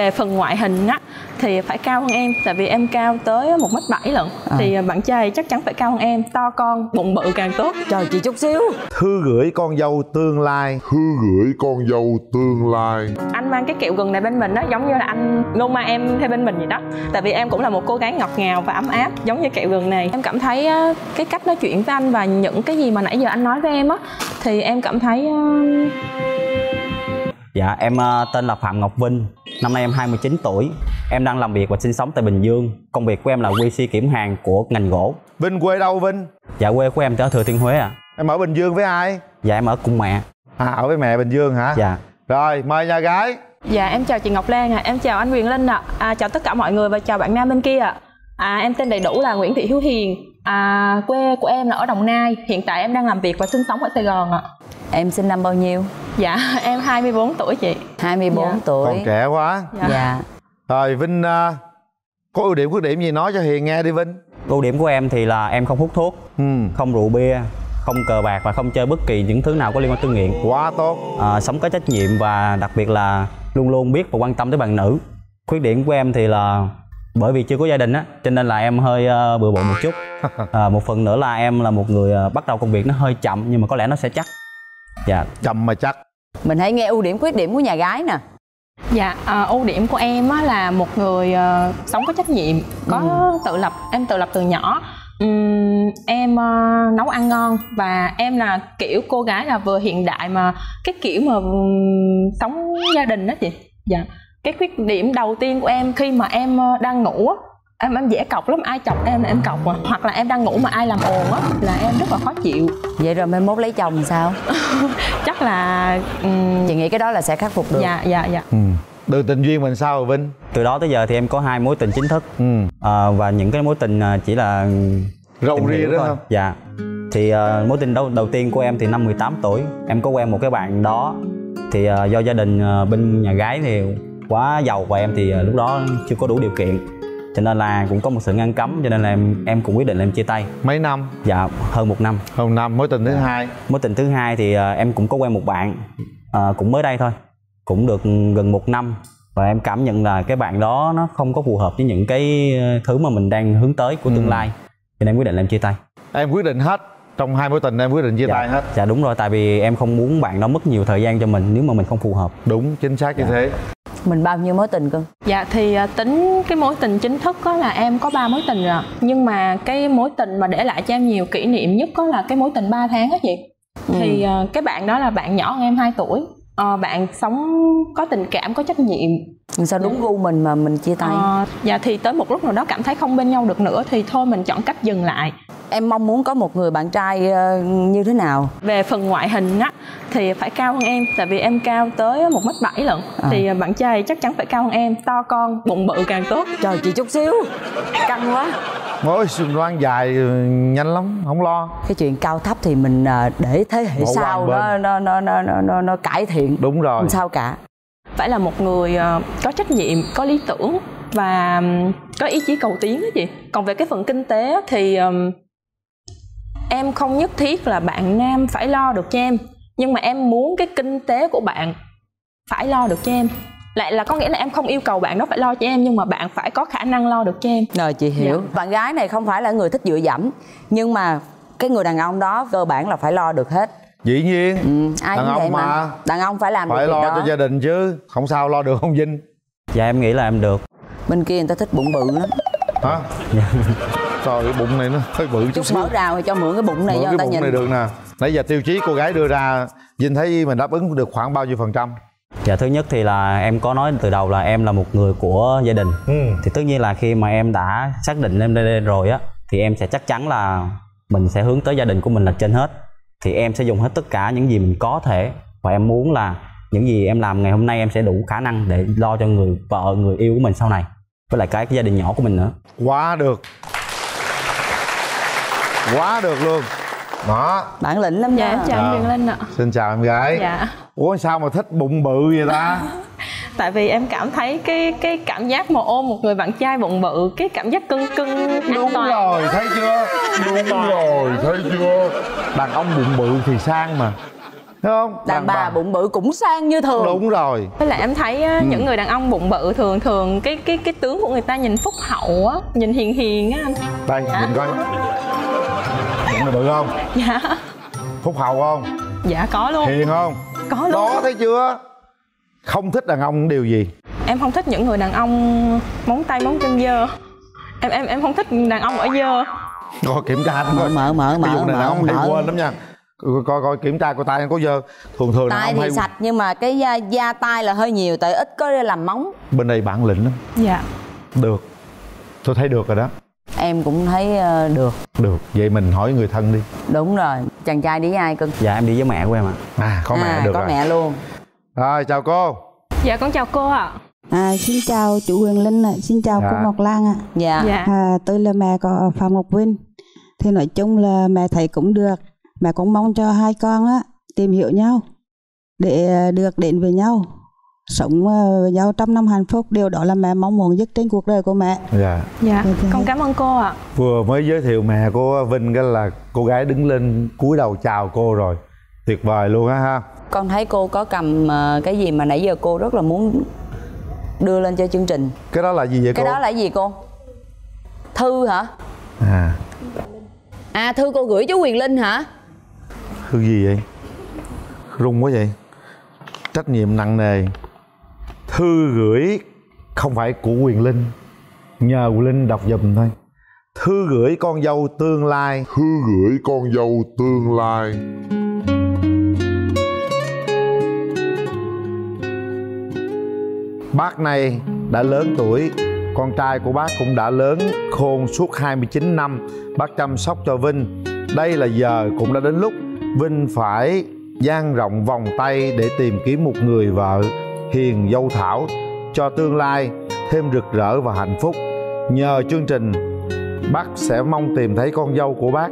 Về phần ngoại hình á thì phải cao hơn em, tại vì em cao tới 1m7 lận. Thì bạn trai chắc chắn phải cao hơn em, to con, bụng bự càng tốt. Trời, chị chút xíu. Thư gửi con dâu tương lai. Anh mang cái kẹo gừng này bên mình đó, giống như là anh nôn ma em theo bên mình vậy đó. Tại vì em cũng là một cô gái ngọt ngào và ấm áp, giống như kẹo gừng này. Em cảm thấy cái cách nói chuyện với anh và những cái gì mà nãy giờ anh nói với em á, thì em cảm thấy... Dạ, em tên là Phạm Ngọc Vinh, năm nay em 29 tuổi. Em đang làm việc và sinh sống tại Bình Dương. Công việc của em là QC kiểm hàng của ngành gỗ. Vinh quê đâu Vinh? Dạ, quê của em ở Thừa Thiên Huế ạ. Em ở Bình Dương với ai? Dạ, em ở cùng mẹ. À, ở với mẹ Bình Dương hả? Dạ. Rồi, mời nhà gái. Dạ, em chào chị Ngọc Lan ạ, em chào anh Quyền Linh ạ. Chào tất cả mọi người và chào bạn nam bên kia ạ. Em tên đầy đủ là Nguyễn Thị Hiếu Hiền. Quê của em là ở Đồng Nai. Hiện tại em đang làm việc và sinh sống ở Sài Gòn ạ. Em sinh năm bao nhiêu? Dạ, em 24 tuổi chị. 24 dạ. Tuổi. Còn trẻ quá. Dạ. Dạ. Rồi Vinh, có ưu điểm khuyết điểm gì nói cho Hiền nghe đi Vinh. Ưu điểm của em thì là em không hút thuốc, không rượu bia, không cờ bạc và không chơi bất kỳ những thứ nào có liên quan tới nghiện. Quá tốt. Sống có trách nhiệm và đặc biệt là luôn luôn biết và quan tâm tới bạn nữ. Khuyết điểm của em thì là bởi vì chưa có gia đình á, cho nên là em hơi bừa bộn một chút. Một phần nữa là em là một người bắt đầu công việc nó hơi chậm, nhưng mà có lẽ nó sẽ chắc. Dạ, chậm mà chắc. Mình hãy nghe ưu điểm khuyết điểm của nhà gái nè. Dạ, ưu điểm của em á, là một người sống có trách nhiệm, có tự lập. Em tự lập từ nhỏ. Em nấu ăn ngon và em là kiểu cô gái là vừa hiện đại mà cái kiểu mà sống gia đình đó chị. Dạ. Cái khuyết điểm đầu tiên của em khi mà em đang ngủ á, em dễ cọc lắm, ai chọc em là em cọc à. Hoặc là em đang ngủ mà ai làm ồn á là em rất là khó chịu. Vậy rồi mai mốt lấy chồng sao? Chắc là... Chị nghĩ cái đó là sẽ khắc phục được. Dạ, dạ, dạ. Từ tình duyên mình sao rồi Vinh? Từ đó tới giờ thì em có 2 mối tình chính thức. Và những cái mối tình chỉ là... Râu ria đó không? Dạ. Thì mối tình đầu tiên của em thì năm 18 tuổi. Em có quen một cái bạn đó. Thì do gia đình bên nhà gái thì quá giàu và em thì lúc đó chưa có đủ điều kiện, cho nên là cũng có một sự ngăn cấm, cho nên là em cũng quyết định là em chia tay. Mấy năm? Dạ, hơn 1 năm. Hơn 1 năm. Mối tình thứ hai? Mối tình thứ hai thì em cũng có quen một bạn, cũng mới đây thôi, cũng được gần 1 năm. Và em cảm nhận là cái bạn đó nó không có phù hợp với những cái thứ mà mình đang hướng tới của tương lai, cho nên em quyết định là em chia tay. Em quyết định hết? Trong 2 mối tình em quyết định chia tay hết? Dạ đúng rồi, tại vì em không muốn bạn đó mất nhiều thời gian cho mình nếu mà mình không phù hợp. Đúng, chính xác như thế. Mình bao nhiêu mối tình cưng? Dạ thì tính cái mối tình chính thức đó là em có 3 mối tình rồi. Nhưng mà cái mối tình mà để lại cho em nhiều kỷ niệm nhất đó là cái mối tình 3 tháng á chị. Thì cái bạn đó là bạn nhỏ hơn em 2 tuổi. Bạn sống có tình cảm, có trách nhiệm. Sao đúng gu mình mà mình chia tay? Dạ thì tới một lúc nào đó cảm thấy không bên nhau được nữa thì thôi mình chọn cách dừng lại. Em mong muốn có một người bạn trai như thế nào? Về phần ngoại hình á thì phải cao hơn em, tại vì em cao tới 1m7 lận. Thì bạn trai chắc chắn phải cao hơn em, to con, bụng bự càng tốt. Trời, chị chút xíu, căng quá. Ôi, loan dài nhanh lắm, không lo. Cái chuyện cao thấp thì mình để thế hệ sau nó cải thiện. Đúng rồi. Không sao cả. Phải là một người có trách nhiệm, có lý tưởng và có ý chí cầu tiến đó chị. Còn về cái phần kinh tế thì em không nhất thiết là bạn nam phải lo được cho em, nhưng mà em muốn cái kinh tế của bạn phải lo được cho em. Lại là có nghĩa là em không yêu cầu bạn đó phải lo cho em, nhưng mà bạn phải có khả năng lo được cho em. Rồi chị hiểu. Bạn gái này không phải là người thích dựa dẫm, nhưng mà cái người đàn ông đó cơ bản là phải lo được hết. Dĩ nhiên. Ai đàn ông mà. Đàn ông phải làm phải lo cho gia đình chứ. Không sao lo được không Vinh? Dạ em nghĩ là em được. Bên kia người ta thích bụng bự lắm. Hả? Trời, cái bụng này nó hơi bự chút xíu. Mở rào thì cho mượn cái bụng này cho người ta nhìn. Này được nè. Nãy giờ tiêu chí cô gái đưa ra, Vinh thấy mình đáp ứng được khoảng bao nhiêu %? Dạ thứ nhất thì là em có nói từ đầu là em là một người của gia đình. Thì tất nhiên là khi mà em đã xác định em đây rồi á, thì em sẽ chắc chắn là mình sẽ hướng tới gia đình của mình là trên hết. Thì em sẽ dùng hết tất cả những gì mình có thể. Và em muốn là những gì em làm ngày hôm nay em sẽ đủ khả năng để lo cho người vợ, người yêu của mình sau này. Với lại cái gia đình nhỏ của mình nữa. Quá được. Quá được luôn. Đó. Bản lĩnh lắm nha. Em chào anh Quyền Linh ạ. Xin chào em gái. Dạ. Ủa sao mà thích bụng bự vậy ta? Tại vì em cảm thấy cái cảm giác mà ôm một người bạn trai bụng bự, cái cảm giác cưng cưng. Đúng rồi, thấy chưa? Đúng rồi, thấy chưa? Đàn ông bụng bự thì sang mà. Đúng không? Đàn bà bụng bự cũng sang như thường. Đúng rồi. Với lại em thấy á, những người đàn ông bụng bự thường thường cái tướng của người ta nhìn phúc hậu á, nhìn hiền hiền á anh. Đây, nhìn coi. Bụng bự không? Dạ. Phúc hậu không? Dạ có luôn. Hiền không? Có luôn. Đó, thấy chưa? Không thích đàn ông điều gì? Em không thích những người đàn ông móng tay móng chân dơ. Em không thích đàn ông ở dơ. Rồi kiểm tra thôi. Mở này đàn ông hay quên lắm nha. Coi kiểm tra coi tay anh có dơ. Thường thường tay thì hay... sạch nhưng mà cái da tay là hơi nhiều, tại ít có làm móng. Bên đây bản lĩnh lắm. Dạ. Được. Tôi thấy được rồi đó. Em cũng thấy được. Được, vậy mình hỏi người thân đi. Đúng rồi, chàng trai đi với ai cưng? Dạ em đi với mẹ của em ạ. À, có mẹ được rồi. Có mẹ luôn. Rồi, chào cô. Dạ con chào cô ạ. Xin chào chú Quyền Linh ạ, xin chào cô Ngọc Lan ạ. Dạ. Tôi là mẹ của Phạm Ngọc Vinh. Thì nói chung là mẹ thấy cũng được. Mẹ cũng mong cho hai con á tìm hiểu nhau để được đến với nhau, sống với nhau trăm năm hạnh phúc. Điều đó là mẹ mong muốn nhất trên cuộc đời của mẹ. Dạ. Con cảm ơn cô ạ. Vừa mới giới thiệu mẹ của Vinh cái là cô gái đứng lên cúi đầu chào cô rồi. Tuyệt vời luôn á ha. Con thấy cô có cầm cái gì mà nãy giờ cô rất là muốn đưa lên cho chương trình. Cái đó là gì vậy cô? Cái đó là gì cô? Thư hả? Thư cô gửi chú Quyền Linh hả? Thư gì vậy? Rung quá vậy. Trách nhiệm nặng nề. Thư gửi không phải của Quyền Linh, nhờ Quyền Linh đọc giùm thôi. Thư gửi con dâu tương lai. Thư gửi con dâu tương lai. Bác này đã lớn tuổi, con trai của bác cũng đã lớn khôn suốt 29 năm. Bác chăm sóc cho Vinh. Đây là giờ cũng đã đến lúc Vinh phải dang rộng vòng tay để tìm kiếm một người vợ hiền dâu thảo cho tương lai thêm rực rỡ và hạnh phúc. Nhờ chương trình, bác sẽ mong tìm thấy con dâu của bác.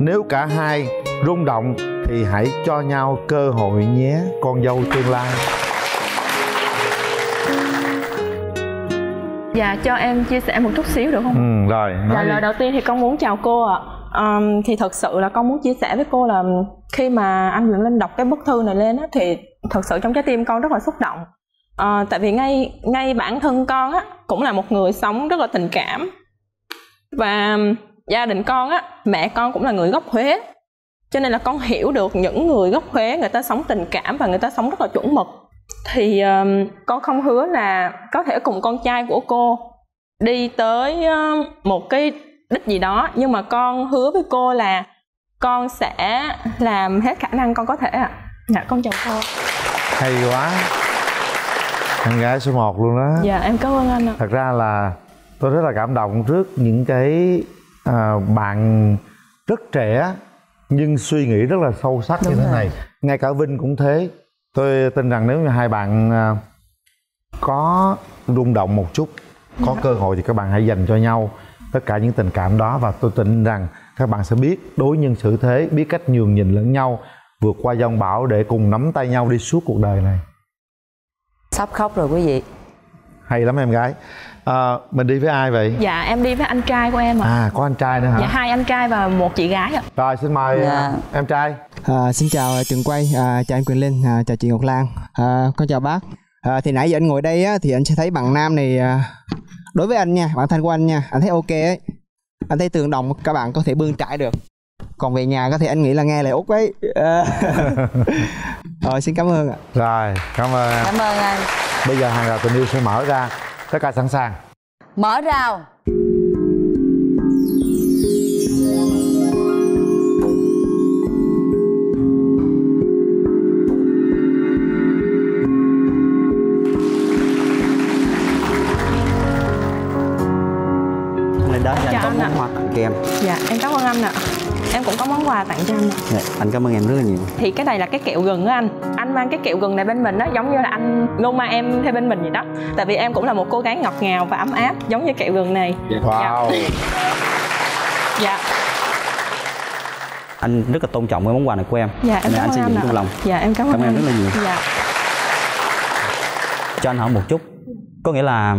Nếu cả hai rung động thì hãy cho nhau cơ hội nhé, con dâu tương lai. Dạ, cho em chia sẻ một chút xíu được không? Rồi. Lời đầu tiên thì con muốn chào cô ạ. Thì thật sự là con muốn chia sẻ với cô là khi mà anh Quyền Linh đọc cái bức thư này lên á, thì thật sự trong trái tim con rất là xúc động. Tại vì ngay bản thân con á cũng là một người sống rất là tình cảm. Và gia đình con á, mẹ con cũng là người gốc Huế. Cho nên là con hiểu được những người gốc Huế người ta sống tình cảm và người ta sống rất là chuẩn mực. Thì con không hứa là có thể cùng con trai của cô đi tới một cái đích gì đó, nhưng mà con hứa với cô là con sẽ làm hết khả năng con có thể ạ. Dạ, con chào cô. Hay quá. Em gái số 1 luôn đó. Dạ, em cảm ơn anh ạ. Thật ra là tôi rất là cảm động trước những cái bạn rất trẻ nhưng suy nghĩ rất là sâu sắc như thế này. Ngay cả Vinh cũng thế. Tôi tin rằng nếu như hai bạn có rung động một chút, có cơ hội thì các bạn hãy dành cho nhau tất cả những tình cảm đó. Và tôi tin rằng các bạn sẽ biết đối nhân xử thế, biết cách nhường nhịn lẫn nhau, vượt qua giông bão để cùng nắm tay nhau đi suốt cuộc đời này. Sắp khóc rồi quý vị. Hay lắm em gái. Mình đi với ai vậy? Dạ em đi với anh trai của em ạ. Có anh trai nữa hả? Dạ, hai anh trai và một chị gái ạ. Rồi xin mời em trai. Xin chào trường quay, chào anh Quyền Linh, chào chị Ngọc Lan, con chào bác. Thì nãy giờ anh ngồi đây á, thì anh sẽ thấy bạn nam này, đối với anh nha, bản thân của anh nha, anh thấy ok ấy. Anh thấy tương đồng, các bạn có thể bươn trải được. Còn về nhà có thể anh nghĩ là nghe lời Út ấy. Rồi xin cảm ơn ạ. Rồi, cảm ơn. Cảm ơn anh. Bây giờ hàng rào tình yêu sẽ mở ra. Tất cả sẵn sàng. Mở rào. Lên đó cho anh có món quà tặng cho em. Dạ, em cảm ơn anh ạ. Em cũng có món quà tặng cho anh. Dạ, anh cảm ơn em rất là nhiều. Thì cái này là cái kẹo gừng á anh. Anh mang cái kẹo gừng này bên mình đó, giống như là anh luôn mang em theo bên mình vậy đó. Tại vì em cũng là một cô gái ngọt ngào và ấm áp, giống như kẹo gừng này. Wow. Dạ. Anh rất là tôn trọng cái món quà này của em. Dạ, em cảm ơn anh trong lòng. Dạ, em cảm ơn anh rất là nhiều. Dạ. Cho anh hỏi một chút, có nghĩa là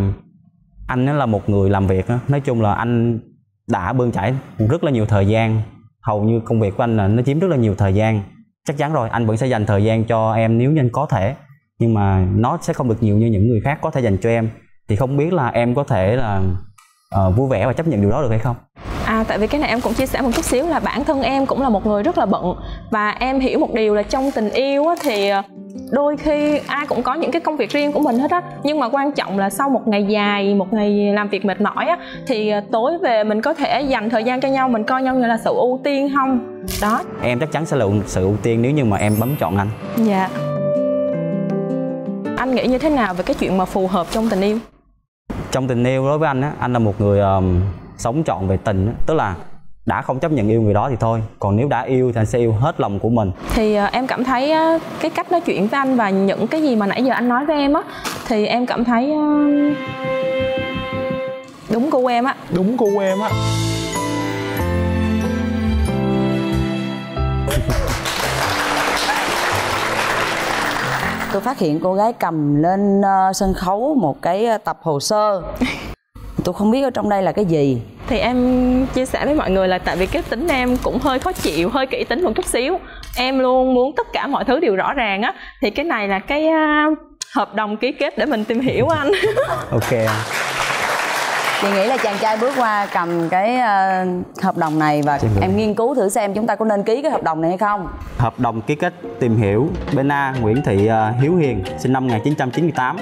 anh là một người làm việc đó. Nói chung là anh đã bươn chải rất là nhiều thời gian. Hầu như công việc của anh là nó chiếm rất là nhiều thời gian. Chắc chắn rồi, anh vẫn sẽ dành thời gian cho em nếu như anh có thể, nhưng mà nó sẽ không được nhiều như những người khác có thể dành cho em. Thì không biết là em có thể là vui vẻ và chấp nhận điều đó được hay không? Tại vì cái này em cũng chia sẻ một chút xíu là bản thân em cũng là một người rất là bận. Và em hiểu một điều là trong tình yêu á, thì đôi khi ai cũng có những cái công việc riêng của mình hết á. Nhưng mà quan trọng là sau một ngày dài, một ngày làm việc mệt mỏi á, thì tối về mình có thể dành thời gian cho nhau. Mình coi nhau như là sự ưu tiên không? Đó. Em chắc chắn sẽ là sự ưu tiên nếu như mà em bấm chọn anh. Dạ. Anh nghĩ như thế nào về cái chuyện mà phù hợp trong tình yêu? Trong tình yêu đối với anh á, anh là một người sống trọn về tình, tức là đã không chấp nhận yêu người đó thì thôi, còn nếu đã yêu thì anh sẽ yêu hết lòng của mình. Thì em cảm thấy cái cách nói chuyện với anh và những cái gì mà nãy giờ anh nói với em á, thì em cảm thấy đúng cô em á. Đúng cô em á. Tôi phát hiện cô gái cầm lên sân khấu một cái tập hồ sơ. Tôi không biết ở trong đây là cái gì. Thì em chia sẻ với mọi người là tại vì cái tính em cũng hơi khó chịu, hơi kỹ tính một chút xíu. Em luôn muốn tất cả mọi thứ đều rõ ràng á. Thì cái này là cái hợp đồng ký kết để mình tìm hiểu anh. Ok. Chị nghĩ là chàng trai bước qua cầm cái hợp đồng này và em nghiên cứu thử xem chúng ta có nên ký cái hợp đồng này hay không. Hợp đồng ký kết tìm hiểu. Bên A, Nguyễn Thị Hiếu Hiền, sinh năm 1998.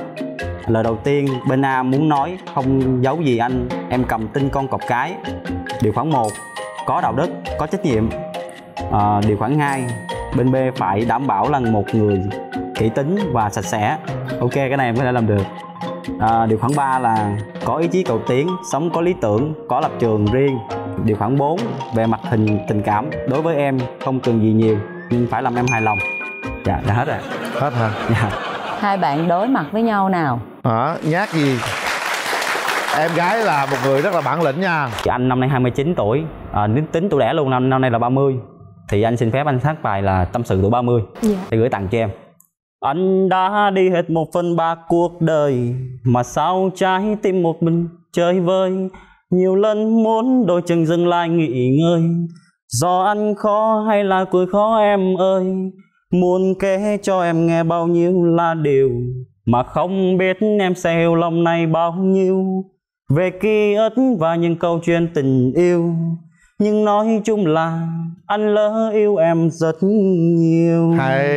Lời đầu tiên, bên A muốn nói không giấu gì anh, em cầm tin con cọp cái. Điều khoản 1, có đạo đức, có trách nhiệm. Điều khoản 2, bên B phải đảm bảo là một người kỹ tính và sạch sẽ. Ok, cái này em có thể làm được. Điều khoản 3 là có ý chí cầu tiến, sống có lý tưởng, có lập trường riêng. Điều khoản 4, về mặt tình cảm, đối với em không cần gì nhiều, nhưng phải làm em hài lòng. Dạ, đã hết rồi. Hết hả? Dạ. Hai bạn đối mặt với nhau nào? Nhát gì? Em gái là một người rất là bản lĩnh nha. Anh năm nay 29 tuổi, tính tuổi đẻ luôn, năm nay là 30. Thì anh xin phép anh hát bài là Tâm sự tuổi 30. Dạ. Thì gửi tặng cho em. Anh đã đi hết 1/3 cuộc đời, mà sao trái tim một mình chơi vơi. Nhiều lần muốn đôi chân dừng lại nghỉ ngơi, do anh khó hay là cười khó em ơi. Muốn kể cho em nghe bao nhiêu là điều, mà không biết em sẽ hiểu lòng này bao nhiêu. Về ký ức và những câu chuyện tình yêu, nhưng nói chung là anh lỡ yêu em rất nhiều. Hay.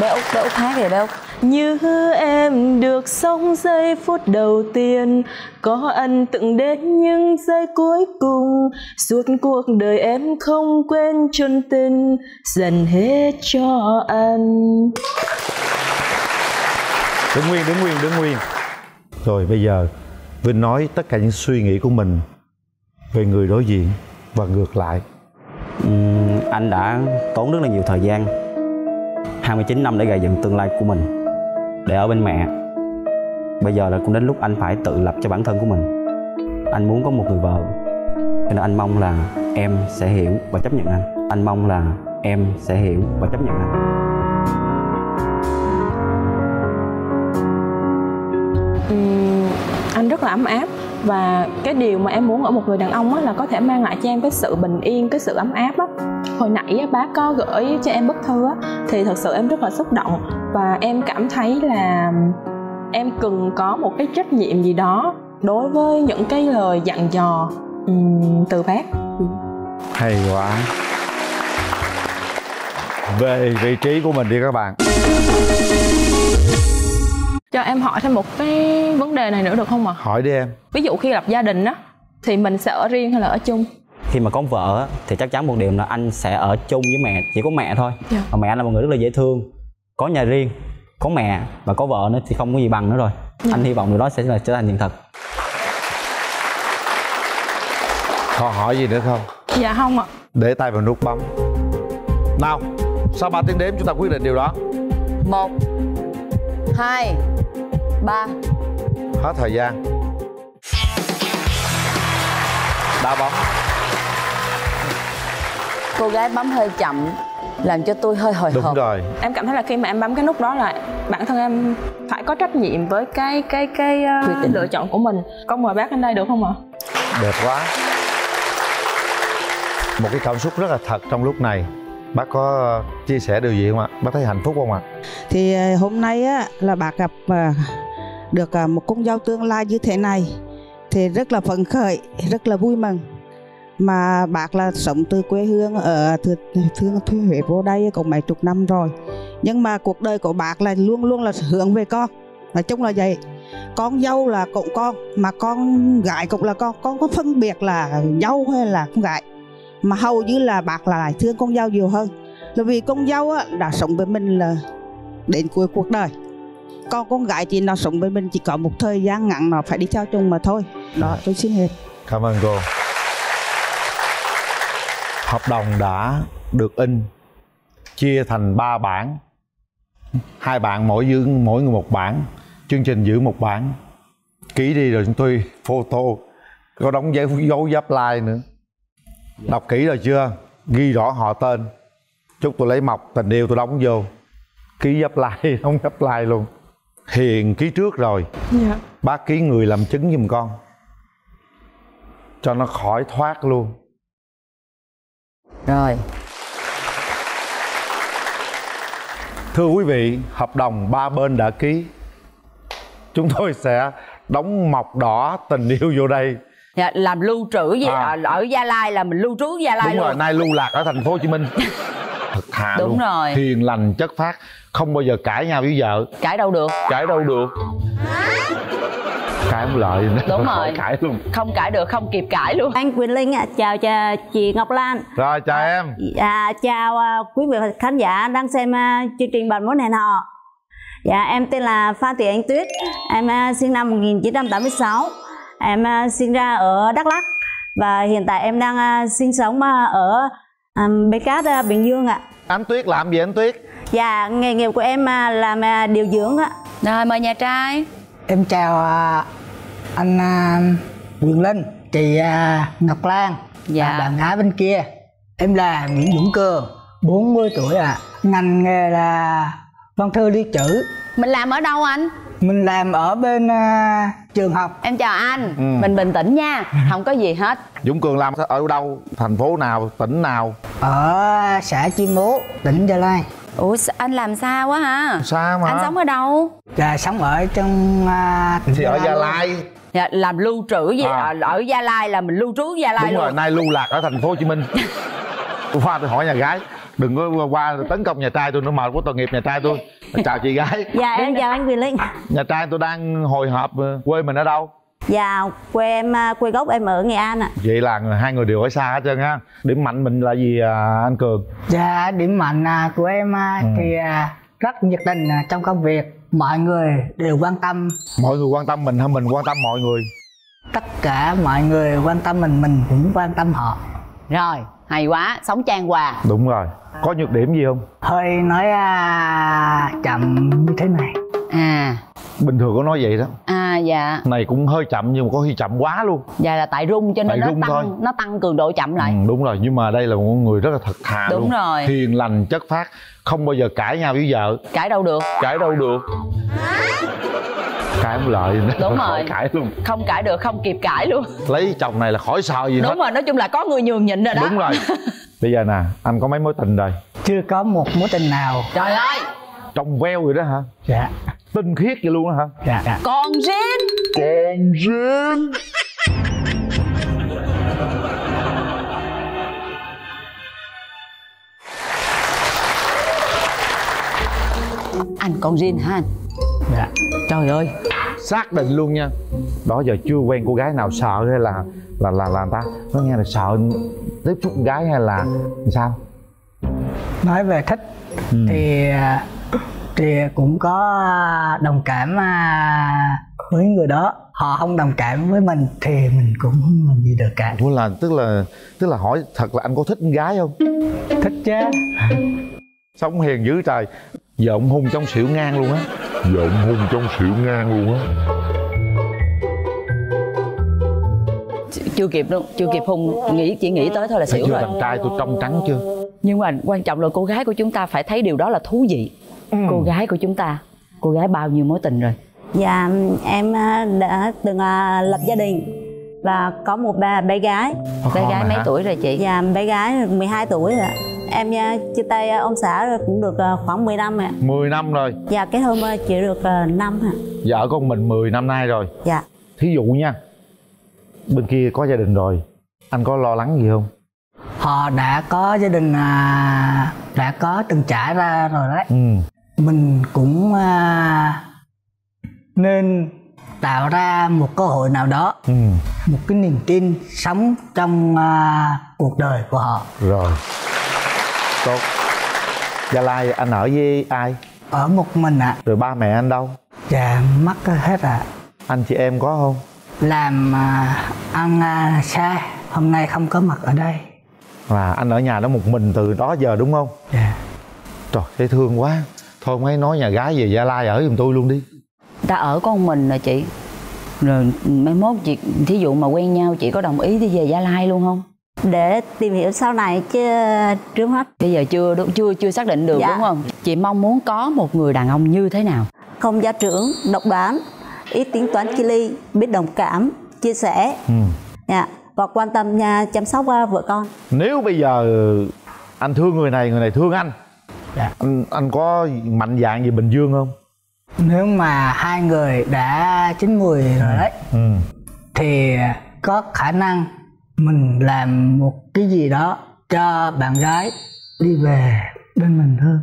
Bé Úc hát gì đâu. Như em được sống giây phút đầu tiên, có ân tựng đến những giây cuối cùng. Suốt cuộc đời em không quên chân tình, dần hết cho anh. Đứng nguyên, đứng nguyên, đứng nguyên. Rồi bây giờ Vinh nói tất cả những suy nghĩ của mình về người đối diện và ngược lại. Anh đã tốn rất là nhiều thời gian, 29 năm để gầy dựng tương lai của mình, để ở bên mẹ. Bây giờ là cũng đến lúc anh phải tự lập cho bản thân của mình. Anh muốn có một người vợ, nên anh mong là em sẽ hiểu và chấp nhận anh. Anh mong là em sẽ hiểu và chấp nhận anh. Anh rất là ấm áp. Và cái điều mà em muốn ở một người đàn ông á, là có thể mang lại cho em cái sự bình yên, cái sự ấm áp á. Hồi nãy á, bác có gửi cho em bức thư á, thì thật sự em rất là xúc động. Và em cảm thấy là em cần có một cái trách nhiệm gì đó đối với những cái lời dặn dò từ bác. Hay quá. Về vị trí của mình đi các bạn. Cho em hỏi thêm một cái vấn đề này nữa được không ạ? Hỏi đi em. Ví dụ khi lập gia đình á, thì mình sẽ ở riêng hay là ở chung? Khi mà có vợ á, thì chắc chắn một điểm là anh sẽ ở chung với mẹ, chỉ có mẹ thôi. Dạ. Và mẹ anh là một người rất là dễ thương, có nhà riêng, có mẹ và có vợ nữa thì không có gì bằng nữa rồi. Dạ. Anh hy vọng điều đó sẽ trở thành hiện thực. Còn hỏi gì nữa không? Dạ không ạ. Để tay vào nút bấm. Nào, sau 3 tiếng đếm chúng ta quyết định điều đó. 1, 2, 3. Hết thời gian. Đá bóng. Cô gái bấm hơi chậm, làm cho tôi hơi hồi hộp. Đúng rồi. Em cảm thấy là khi mà em bấm cái nút đó là bản thân em phải có trách nhiệm với cái lựa chọn của mình. Con mời bác lên đây được không ạ? Đẹp quá. Một cái cảm xúc rất là thật trong lúc này. Bác có chia sẻ điều gì không ạ? Bác thấy hạnh phúc không ạ? Thì hôm nay á, là bác gặp được một con dâu tương lai như thế này thì rất là phấn khởi, rất là vui mừng. Mà bác là sống từ quê hương ở Thừa Thiên Huế vô đây cũng mấy chục năm rồi. Nhưng mà cuộc đời của bác là luôn luôn là hướng về con. Nói chung là vậy. Con dâu là cũng con, mà con gái cũng là con có phân biệt là dâu hay là con gái. Mà hầu như là bác là lại thương con dâu nhiều hơn. Là vì con dâu á, đã sống với mình là đến cuối cuộc đời. Còn con gái thì nó sống với mình chỉ có một thời gian ngắn, nó phải đi theo chồng mà thôi. Đó, tôi xin hết. Cảm ơn cô. Hợp đồng đã được in, chia thành 3 bản. 2 bản mỗi người một bản. Chương trình giữ một bản. Ký đi rồi chúng tôi photo. Có đóng giấy dấu giáp lai nữa. Đọc kỹ rồi chưa? Ghi rõ họ tên. Chúc tôi lấy mọc tình yêu tôi đóng vô. Ký giáp lai, đóng giáp lai luôn. Hiền ký trước rồi. Dạ. Bác ký người làm chứng giùm con, cho nó khỏi thoát luôn. Rồi. Thưa quý vị, hợp đồng 3 bên đã ký. Chúng tôi sẽ đóng mộc đỏ tình yêu vô đây. Dạ, làm lưu trữ gì ở Gia Lai là mình lưu trú Gia Lai. Đúng luôn. Rồi, nay lưu lạc ở thành phố Hồ Chí Minh. Thật thà đúng luôn. Rồi. Hiền lành chất phác, không bao giờ cãi nhau với vợ. Cãi đâu được. Cãi đâu được. Cãi không lợi. Đúng rồi. Cãi luôn. Không cãi được, không kịp cãi luôn. Anh Quyền Linh ạ, chào chị Ngọc Lan. Rồi, chào em. Chào quý vị khán giả đang xem chương trình Bạn Muốn Hẹn Hò. Dạ, em tên là Phan Thị Anh Tuyết. Em sinh năm 1986. Em sinh ra ở Đắk Lắk. Và hiện tại em đang sinh sống ở Bến Cát, Bình Dương ạ. Anh Tuyết làm gì anh Tuyết? Dạ, nghề nghiệp của em làm điều dưỡng ạ. Rồi, mời nhà trai. Em chào anh Quyền Linh, chị Ngọc Lan. Dạ. Bạn gái bên kia. Em là Nguyễn Dũng Cường, 40 tuổi ạ. Ngành nghề là văn thư lưu trữ. Mình làm ở đâu anh? Mình làm ở bên trường học. Em chào anh. Mình bình tĩnh nha, không có gì hết. Dũng Cường làm ở đâu? Thành phố nào? Tỉnh nào? Ở xã Chiêm Bố, tỉnh Gia Lai. Ủa anh làm xa quá hả? Xa mà. Anh sống ở đâu? Dạ sống ở trong tỉnh thì Gia Lai. Ở Gia Lai. Dạ, làm lưu trữ gì ở Gia Lai là mình lưu trú Gia Lai. Đúng luôn. Rồi, nay lưu lạc ở thành phố Hồ Chí Minh. Qua tôi hỏi nhà gái, đừng có qua tấn công nhà trai tôi nữa, mệt của tội nghiệp nhà trai tôi. Chào chị gái. Dạ em chào anh Quyền Linh. Nhà trai tôi đang hồi hộp quê mình ở đâu? Dạ quê gốc em ở Nghệ An ạ. Vậy là hai người đều ở xa hết trơn ha. Điểm mạnh mình là gì anh Cường? Dạ điểm mạnh của em thì rất nhiệt tình trong công việc. Mọi người đều quan tâm. Mọi người quan tâm mình hay mình quan tâm mọi người? Tất cả mọi người quan tâm mình cũng quan tâm họ. Rồi, hay quá, sống chan hòa. Đúng rồi. Có nhược điểm gì không? Hơi nói chậm như thế này. À, bình thường có nói vậy đó. À dạ. Này cũng hơi chậm nhưng mà có khi chậm quá luôn. Dạ là tại rung cho nên nó tăng cường độ chậm lại. Đúng rồi, nhưng mà đây là một người rất là thật thà luôn. Đúng rồi. Hiền lành chất phác, không bao giờ cãi nhau với vợ. Cãi đâu được. Cãi đâu được. Cãi không lợi nữa. Đúng rồi. Cãi luôn. Không cãi được, không kịp cãi luôn. Lấy chồng này là khỏi sợ gì hết. Đúng rồi, nói chung là có người nhường nhịn rồi đó. Đúng rồi. Bây giờ nè, anh có mấy mối tình rồi? Chưa có một mối tình nào. Trời ơi. Trong veo rồi đó hả? Dạ. Tinh khiết vậy luôn đó hả? Dạ. Còn riêng. Còn riêng. Anh còn riêng hả anh? Dạ. Trời ơi. Xác định luôn nha. Đó giờ chưa quen cô gái nào sợ hay là người ta nó nghe là sợ tiếp xúc con gái hay là sao? Nói về thích thì cũng có đồng cảm với người đó. Họ không đồng cảm với mình thì mình cũng không làm gì được cả. Ủa là tức là hỏi thật là anh có thích con gái không? Thích chứ. Sống hiền dữ trời. Giọng hung trong xỉu ngang luôn á. Giọng hung trong xỉu ngang luôn á. Chưa kịp luôn, chưa kịp hung, chỉ nghĩ tới thôi là xỉu rồi. Đàn trai tôi trong trắng chưa? Nhưng mà quan trọng là cô gái của chúng ta phải thấy điều đó là thú vị. Cô gái của chúng ta, cô gái bao nhiêu mối tình rồi? Dạ, em đã từng lập gia đình. và có một bé gái. Bé gái mấy tuổi rồi chị? Dạ, bé gái 12 tuổi rồi ạ. Em chia tay ông xã cũng được khoảng 10 năm ạ. 10 năm rồi? Dạ, kết hôn chỉ được 5 ạ. Vợ con mình 10 năm nay rồi. Dạ. Thí dụ nha, bên kia có gia đình rồi, anh có lo lắng gì không? Họ đã có gia đình, đã có từng trải ra rồi đấy. Mình cũng nên tạo ra một cơ hội nào đó, một cái niềm tin sống trong cuộc đời của họ. Rồi. Tốt. Gia Lai anh ở với ai? Ở một mình ạ. Rồi ba mẹ anh đâu? Dạ, mất hết ạ. Anh chị em có không? Làm ăn xa, hôm nay không có mặt ở đây. Là anh ở nhà đó một mình từ đó giờ đúng không? Dạ. Trời, thấy thương quá. Thôi mấy nói nhà gái về Gia Lai ở giùm tôi luôn đi. Ta ở con mình rồi chị. Rồi mấy mốt chị, thí dụ mà quen nhau chị có đồng ý đi về Gia Lai luôn không? Để tìm hiểu sau này chứ trước hết. Bây giờ chưa xác định được dạ. Đúng không? Chị mong muốn có một người đàn ông như thế nào? Không gia trưởng, độc đoán, ít tính toán chi ly, biết đồng cảm, chia sẻ. Dạ. Và quan tâm chăm sóc vợ con. Nếu bây giờ anh thương người này thương anh. Dạ. Anh có mạnh dạn về Bình Dương không? Nếu mà hai người đã chín mùi rồi đấy thì có khả năng mình làm một cái gì đó cho bạn gái đi về bên mình hơn.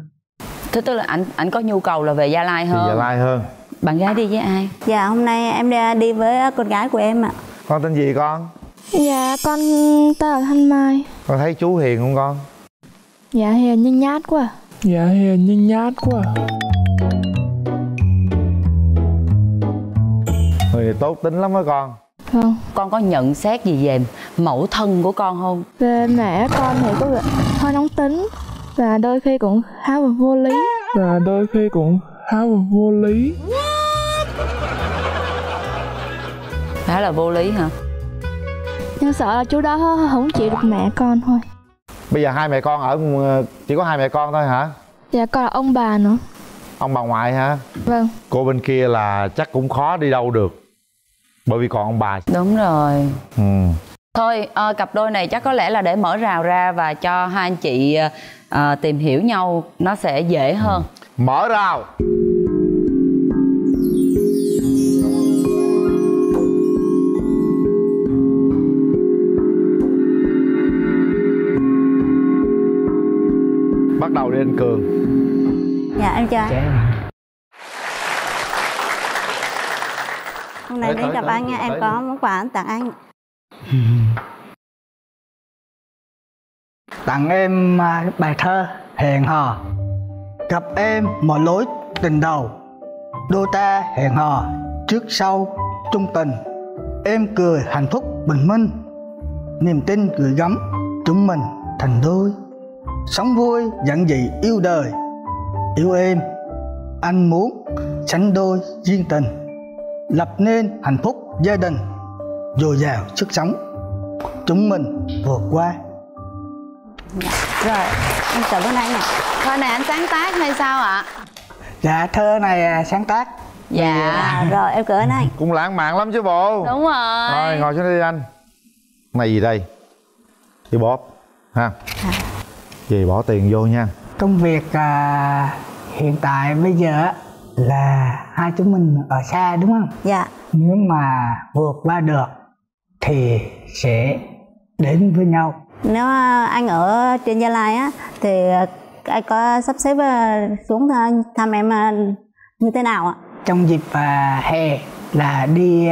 Thế tức là anh có nhu cầu là về Gia Lai hơn. Về Gia Lai hơn. Bạn gái đi với ai? Dạ hôm nay em đi với con gái của em ạ. Con tên gì con? Dạ con tên là Thanh Mai. Con thấy chú hiền không con? Dạ hiền nhưng nhát quá. Dạ hiền nhưng nhát quá. Người tốt tính lắm đó con. Không. Con có nhận xét gì về mẫu thân của con không? Về mẹ con thì có vẻ hơi nóng tính và đôi khi cũng háo và vô lý. Đó là vô lý hả? Nhưng sợ là chú đó không chịu được mẹ con thôi. Bây giờ hai mẹ con ở chỉ có hai mẹ con thôi hả? Dạ còn là ông bà nữa. Ông bà ngoại hả? Vâng. Cô bên kia là chắc cũng khó đi đâu được bởi vì còn ông bà. Đúng rồi. Thôi cặp đôi này chắc có lẽ là để mở rào ra và cho hai anh chị tìm hiểu nhau nó sẽ dễ hơn. Mở rào. Bắt đầu đi anh Cường. Dạ em chào anh. Hôm nay đến gặp anh nha, em có món quà anh tặng anh. Tặng em bài thơ Hẹn Hò. Gặp em mọi lối tình đầu, đôi ta hẹn hò trước sau chung tình. Em cười hạnh phúc bình minh, niềm tin gửi gắm chúng mình thành đôi. Sống vui giản dị yêu đời, yêu em anh muốn sánh đôi duyên tình, lập nên hạnh phúc gia đình dồi dào sức sống, chúng mình vượt qua. Rồi em cảm ơn anh ạ. Thơ này anh sáng tác hay sao ạ? Dạ thơ này sáng tác. Dạ rồi em cảm ơn anh. Cũng lãng mạn lắm chứ bộ. Đúng rồi. Rồi ngồi xuống đây anh. Này gì đây? Đi bóp ha. Chị bỏ tiền vô nha. Công việc hiện tại bây giờ là hai chúng mình ở xa đúng không? Dạ. Nếu mà vượt qua được thì sẽ đến với nhau. Nếu anh ở trên Gia Lai á thì anh có sắp xếp xuống thăm em như thế nào ạ? Trong dịp hè là đi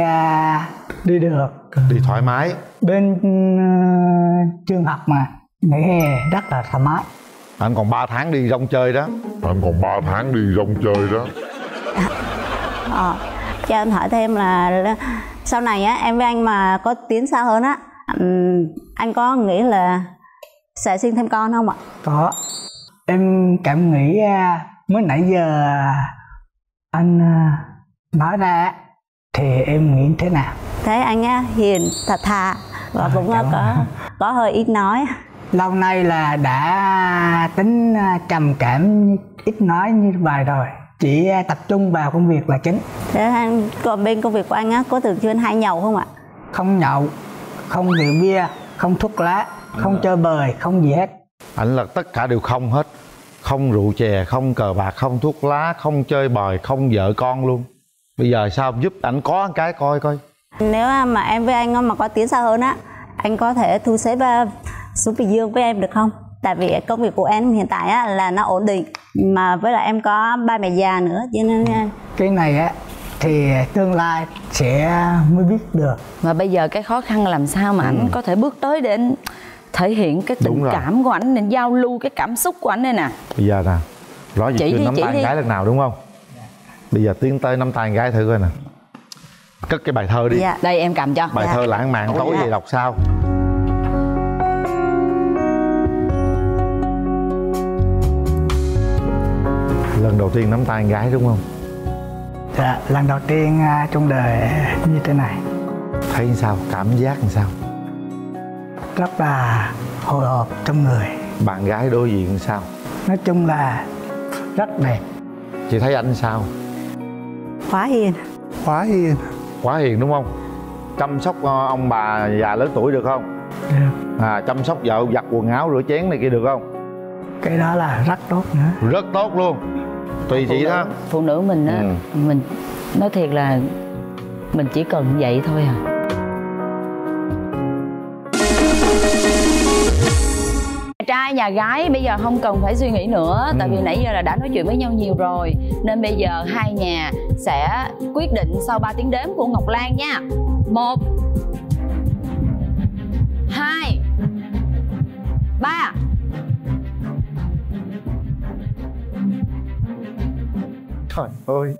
được. Đi thoải mái. Bên trường học mà nghỉ hè rất là thoải mái. Anh còn 3 tháng đi rong chơi đó. Cho em hỏi thêm là sau này á em với anh mà có tiến xa hơn á, anh có nghĩ là sẽ sinh thêm con không ạ? Có. Em cảm nghĩ mới nãy giờ anh nói ra thì em nghĩ thế nào? Thấy anh á hiền thật thà và cũng có hơi ít nói. Lâu nay là đã tính trầm cảm ít nói như vậy rồi, chỉ tập trung vào công việc là chính. Thế anh, còn bên công việc của anh á có thường xuyên hay nhậu không ạ? không nhậu, không rượu bia, không thuốc lá, không chơi bời, không gì hết. Anh là tất cả đều không hết. Không rượu chè, không cờ bạc, không thuốc lá, không chơi bời, không vợ con luôn. Bây giờ sao giúp ảnh có cái coi coi. Nếu mà em với anh mà có tiến xa hơn á, anh có thể thu xếp xuống Bình Dương với em được không? Tại vì công việc của em hiện tại á, là nó ổn định. Mà với lại em có ba mẹ già nữa cho nên cái này á thì tương lai sẽ mới biết được. Mà bây giờ cái khó khăn làm sao mà ảnh có thể bước tới để anh thể hiện cái tình cảm của ảnh, nên giao lưu cái cảm xúc của ảnh đây nè. Bây giờ nè, nói gì chưa nắm tay con gái lần nào đúng không? Bây giờ tiến tới nắm tay con gái thử coi nè. Cất cái bài thơ đi. Dạ. Đây em cầm cho. Bài thơ lãng mạn tối về đọc sao. Lần đầu tiên nắm tay con gái đúng không? Dạ, lần đầu tiên trong đời như thế này. Thấy sao? Cảm giác làm sao? Rất là hồi hộp trong người. Bạn gái đối diện sao? Nói chung là rất đẹp. Chị thấy anh sao? Quá hiền. Quá hiền. Quá hiền đúng không? Chăm sóc ông bà già lớn tuổi được không? Được. Chăm sóc vợ, giặt quần áo, rửa chén này kia được không? Cái đó là rất tốt nữa. Rất tốt luôn. Tùy chị đó. Phụ nữ mình á, mình nói thiệt là mình chỉ cần vậy thôi à. Trai nhà gái bây giờ không cần phải suy nghĩ nữa, tại vì nãy giờ là đã nói chuyện với nhau nhiều rồi, nên bây giờ hai nhà sẽ quyết định sau 3 tiếng đếm của Ngọc Lan nha. 1 2 3. Trời ơi,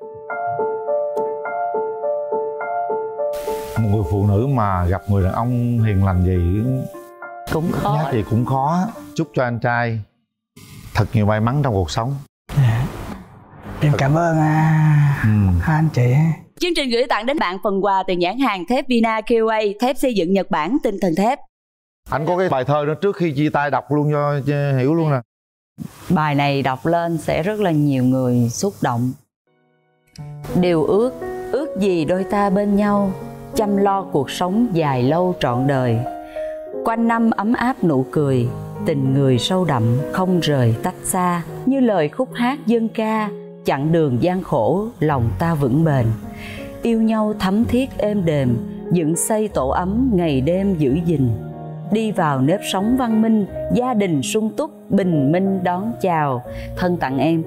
một người phụ nữ mà gặp người đàn ông hiền lành gì cũng khó. Nhát gì cũng khó. Chúc cho anh trai thật nhiều may mắn trong cuộc sống. Em cảm ơn anh chị. Chương trình gửi tặng đến bạn phần quà từ nhãn hàng thép Vina QA, thép xây dựng Nhật Bản, tinh thần thép. Anh có cái bài thơ đó trước khi chia tay đọc luôn cho hiểu luôn nè. Bài này đọc lên sẽ rất là nhiều người xúc động. Điều ước, ước gì đôi ta bên nhau, chăm lo cuộc sống dài lâu trọn đời. Quanh năm ấm áp nụ cười, tình người sâu đậm không rời tách xa. Như lời khúc hát dân ca, chặng đường gian khổ lòng ta vững bền. Yêu nhau thấm thiết êm đềm, dựng xây tổ ấm ngày đêm giữ gìn. Đi vào nếp sống văn minh, gia đình sung túc, bình minh đón chào. Thân tặng em.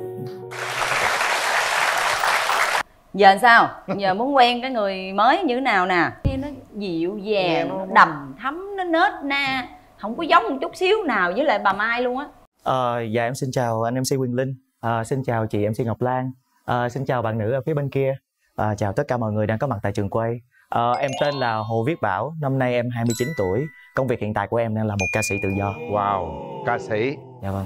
Giờ sao? Giờ muốn quen cái người mới như thế nào nè? Nó dịu dàng, nó đầm thấm, nó nết na, không có giống một chút xíu nào với lại bà Mai luôn á. Dạ em xin chào anh MC Quyền Linh, xin chào chị MC Ngọc Lan, xin chào bạn nữ ở phía bên kia, chào tất cả mọi người đang có mặt tại trường quay. Em tên là Hồ Viết Bảo, năm nay em 29 tuổi, công việc hiện tại của em đang là một ca sĩ tự do. Wow, ca sĩ. Dạ vâng.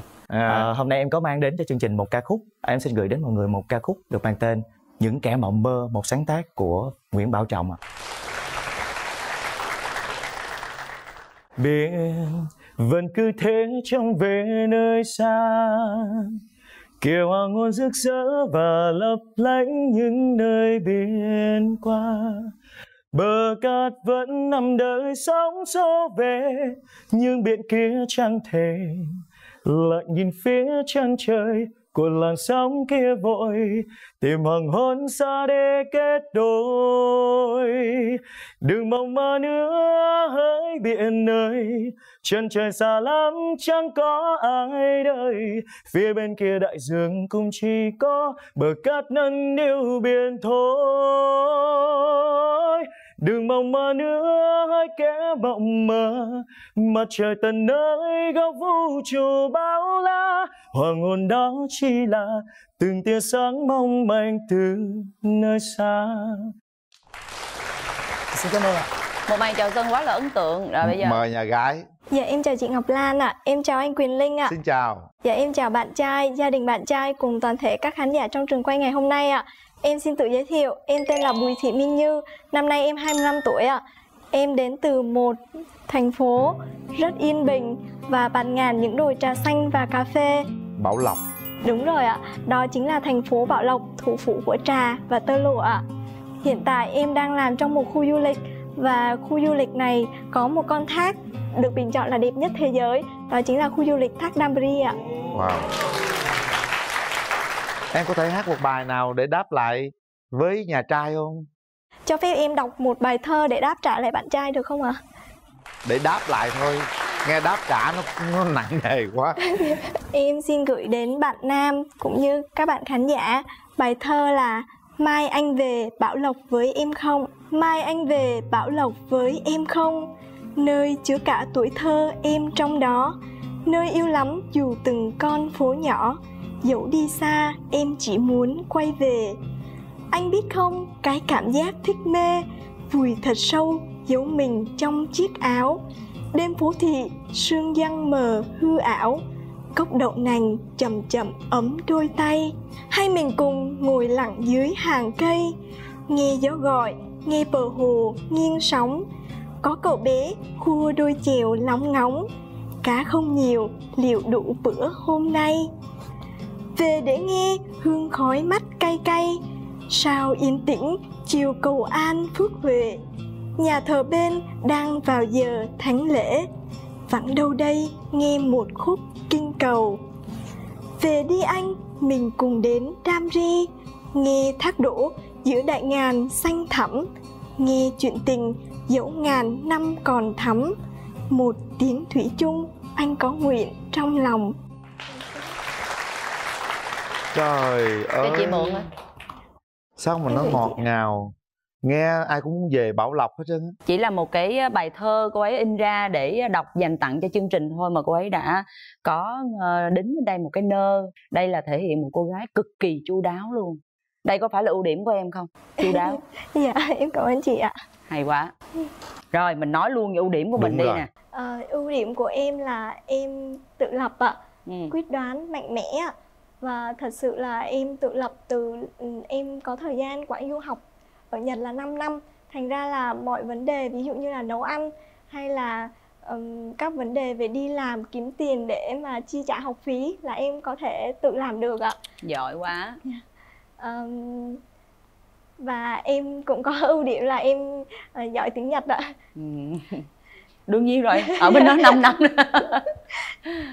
Hôm nay em có mang đến cho chương trình một ca khúc, em xin gửi đến mọi người một ca khúc được mang tên Những Kẻ Mộng Mơ, một sáng tác của Nguyễn Bảo Trọng ạ. Biển vẫn cứ thế trong về nơi xa, kiều hào ngôn rực rỡ và lấp lánh những nơi biển qua. Bờ cát vẫn nằm đợi sóng xô về, nhưng biển kia chẳng thể lại nhìn phía chân trời. Của làn sóng kia vội tìm hoàng hôn xa để kết đôi. Đừng mong mơ nữa hỡi biển ơi, chân trời xa lắm chẳng có ai đợi. Phía bên kia đại dương cũng chỉ có bờ cát nâng niu biển thôi. Đừng mong mơ nữa hỡi kẻ mộng mơ, mặt trời tận nơi góc vũ trụ bao la. Hoàng hôn đó chỉ là từng tia sáng mong manh từ nơi xa. Xin cảm ơn ạ. Một màn chào dân quá là ấn tượng. Rồi bây giờ mời nhà gái. Dạ em chào chị Ngọc Lan ạ, em chào anh Quyền Linh ạ. Xin chào. Dạ em chào bạn trai, gia đình bạn trai cùng toàn thể các khán giả trong trường quay ngày hôm nay ạ. Em xin tự giới thiệu, em tên là Bùi Thị Minh Như, năm nay em 25 tuổi ạ. Em đến từ một thành phố rất yên bình và bạt ngàn những đồi trà xanh và cà phê. Bảo Lộc. Đúng rồi ạ, đó chính là thành phố Bảo Lộc, thủ phủ của trà và tơ lụa ạ. Hiện tại em đang làm trong một khu du lịch Và khu du lịch này có một con thác được bình chọn là đẹp nhất thế giới, đó chính là khu du lịch Thác Đambri ạ. Wow. Em có thể hát một bài nào để đáp lại với nhà trai không? Cho phép em đọc một bài thơ để đáp trả lại bạn trai được không ạ? Để đáp lại thôi, nghe đáp trả nó nặng nề quá. Em xin gửi đến bạn nam cũng như các bạn khán giả bài thơ là Mai anh về Bảo Lộc với em không? Mai anh về Bảo Lộc với em không? Nơi chứa cả tuổi thơ em trong đó, nơi yêu lắm dù từng con phố nhỏ, dẫu đi xa em chỉ muốn quay về. Anh biết không, cái cảm giác thích mê, vùi thật sâu, giấu mình trong chiếc áo. Đêm phố thị, sương giăng mờ hư ảo, cốc đậu nành chậm chậm ấm đôi tay. Hai mình cùng ngồi lặng dưới hàng cây, nghe gió gọi, nghe bờ hồ nghiêng sóng. Có cậu bé khua đôi chèo lóng ngóng, cá không nhiều, liệu đủ bữa hôm nay. Về để nghe hương khói mắt cay cay, sao yên tĩnh chiều cầu an Phước Huệ. Nhà thờ bên đang vào giờ thánh lễ, vẳng đâu đây nghe một khúc kinh cầu. Về đi anh, mình cùng đến Đambri, nghe thác đổ giữa đại ngàn xanh thẳm, nghe chuyện tình dẫu ngàn năm còn thắm. Một tiếng thủy chung anh có nguyện trong lòng. Trời ơi, chị mượn á. Sao mà nó ngọt ngào, nghe ai cũng muốn về Bảo Lộc hết trơn. Chỉ là một cái bài thơ cô ấy in ra để đọc dành tặng cho chương trình thôi mà cô ấy đã có đính đây một cái nơ. Đây là thể hiện một cô gái cực kỳ chu đáo luôn. Đây có phải là ưu điểm của em không? Chu đáo. Dạ em cảm ơn chị ạ. Hay quá. Rồi mình nói luôn về ưu điểm của mình đi nè. Ưu điểm của em là em tự lập ạ. Quyết đoán, mạnh mẽ ạ. Và thật sự là em tự lập từ em có thời gian quãng du học ở Nhật là 5 năm. Thành ra là mọi vấn đề ví dụ như là nấu ăn hay là các vấn đề về đi làm kiếm tiền để mà chi trả học phí là em có thể tự làm được ạ. Giỏi quá. Và em cũng có ưu điểm là em giỏi tiếng Nhật ạ. Đương nhiên rồi, ở bên đó 5 năm.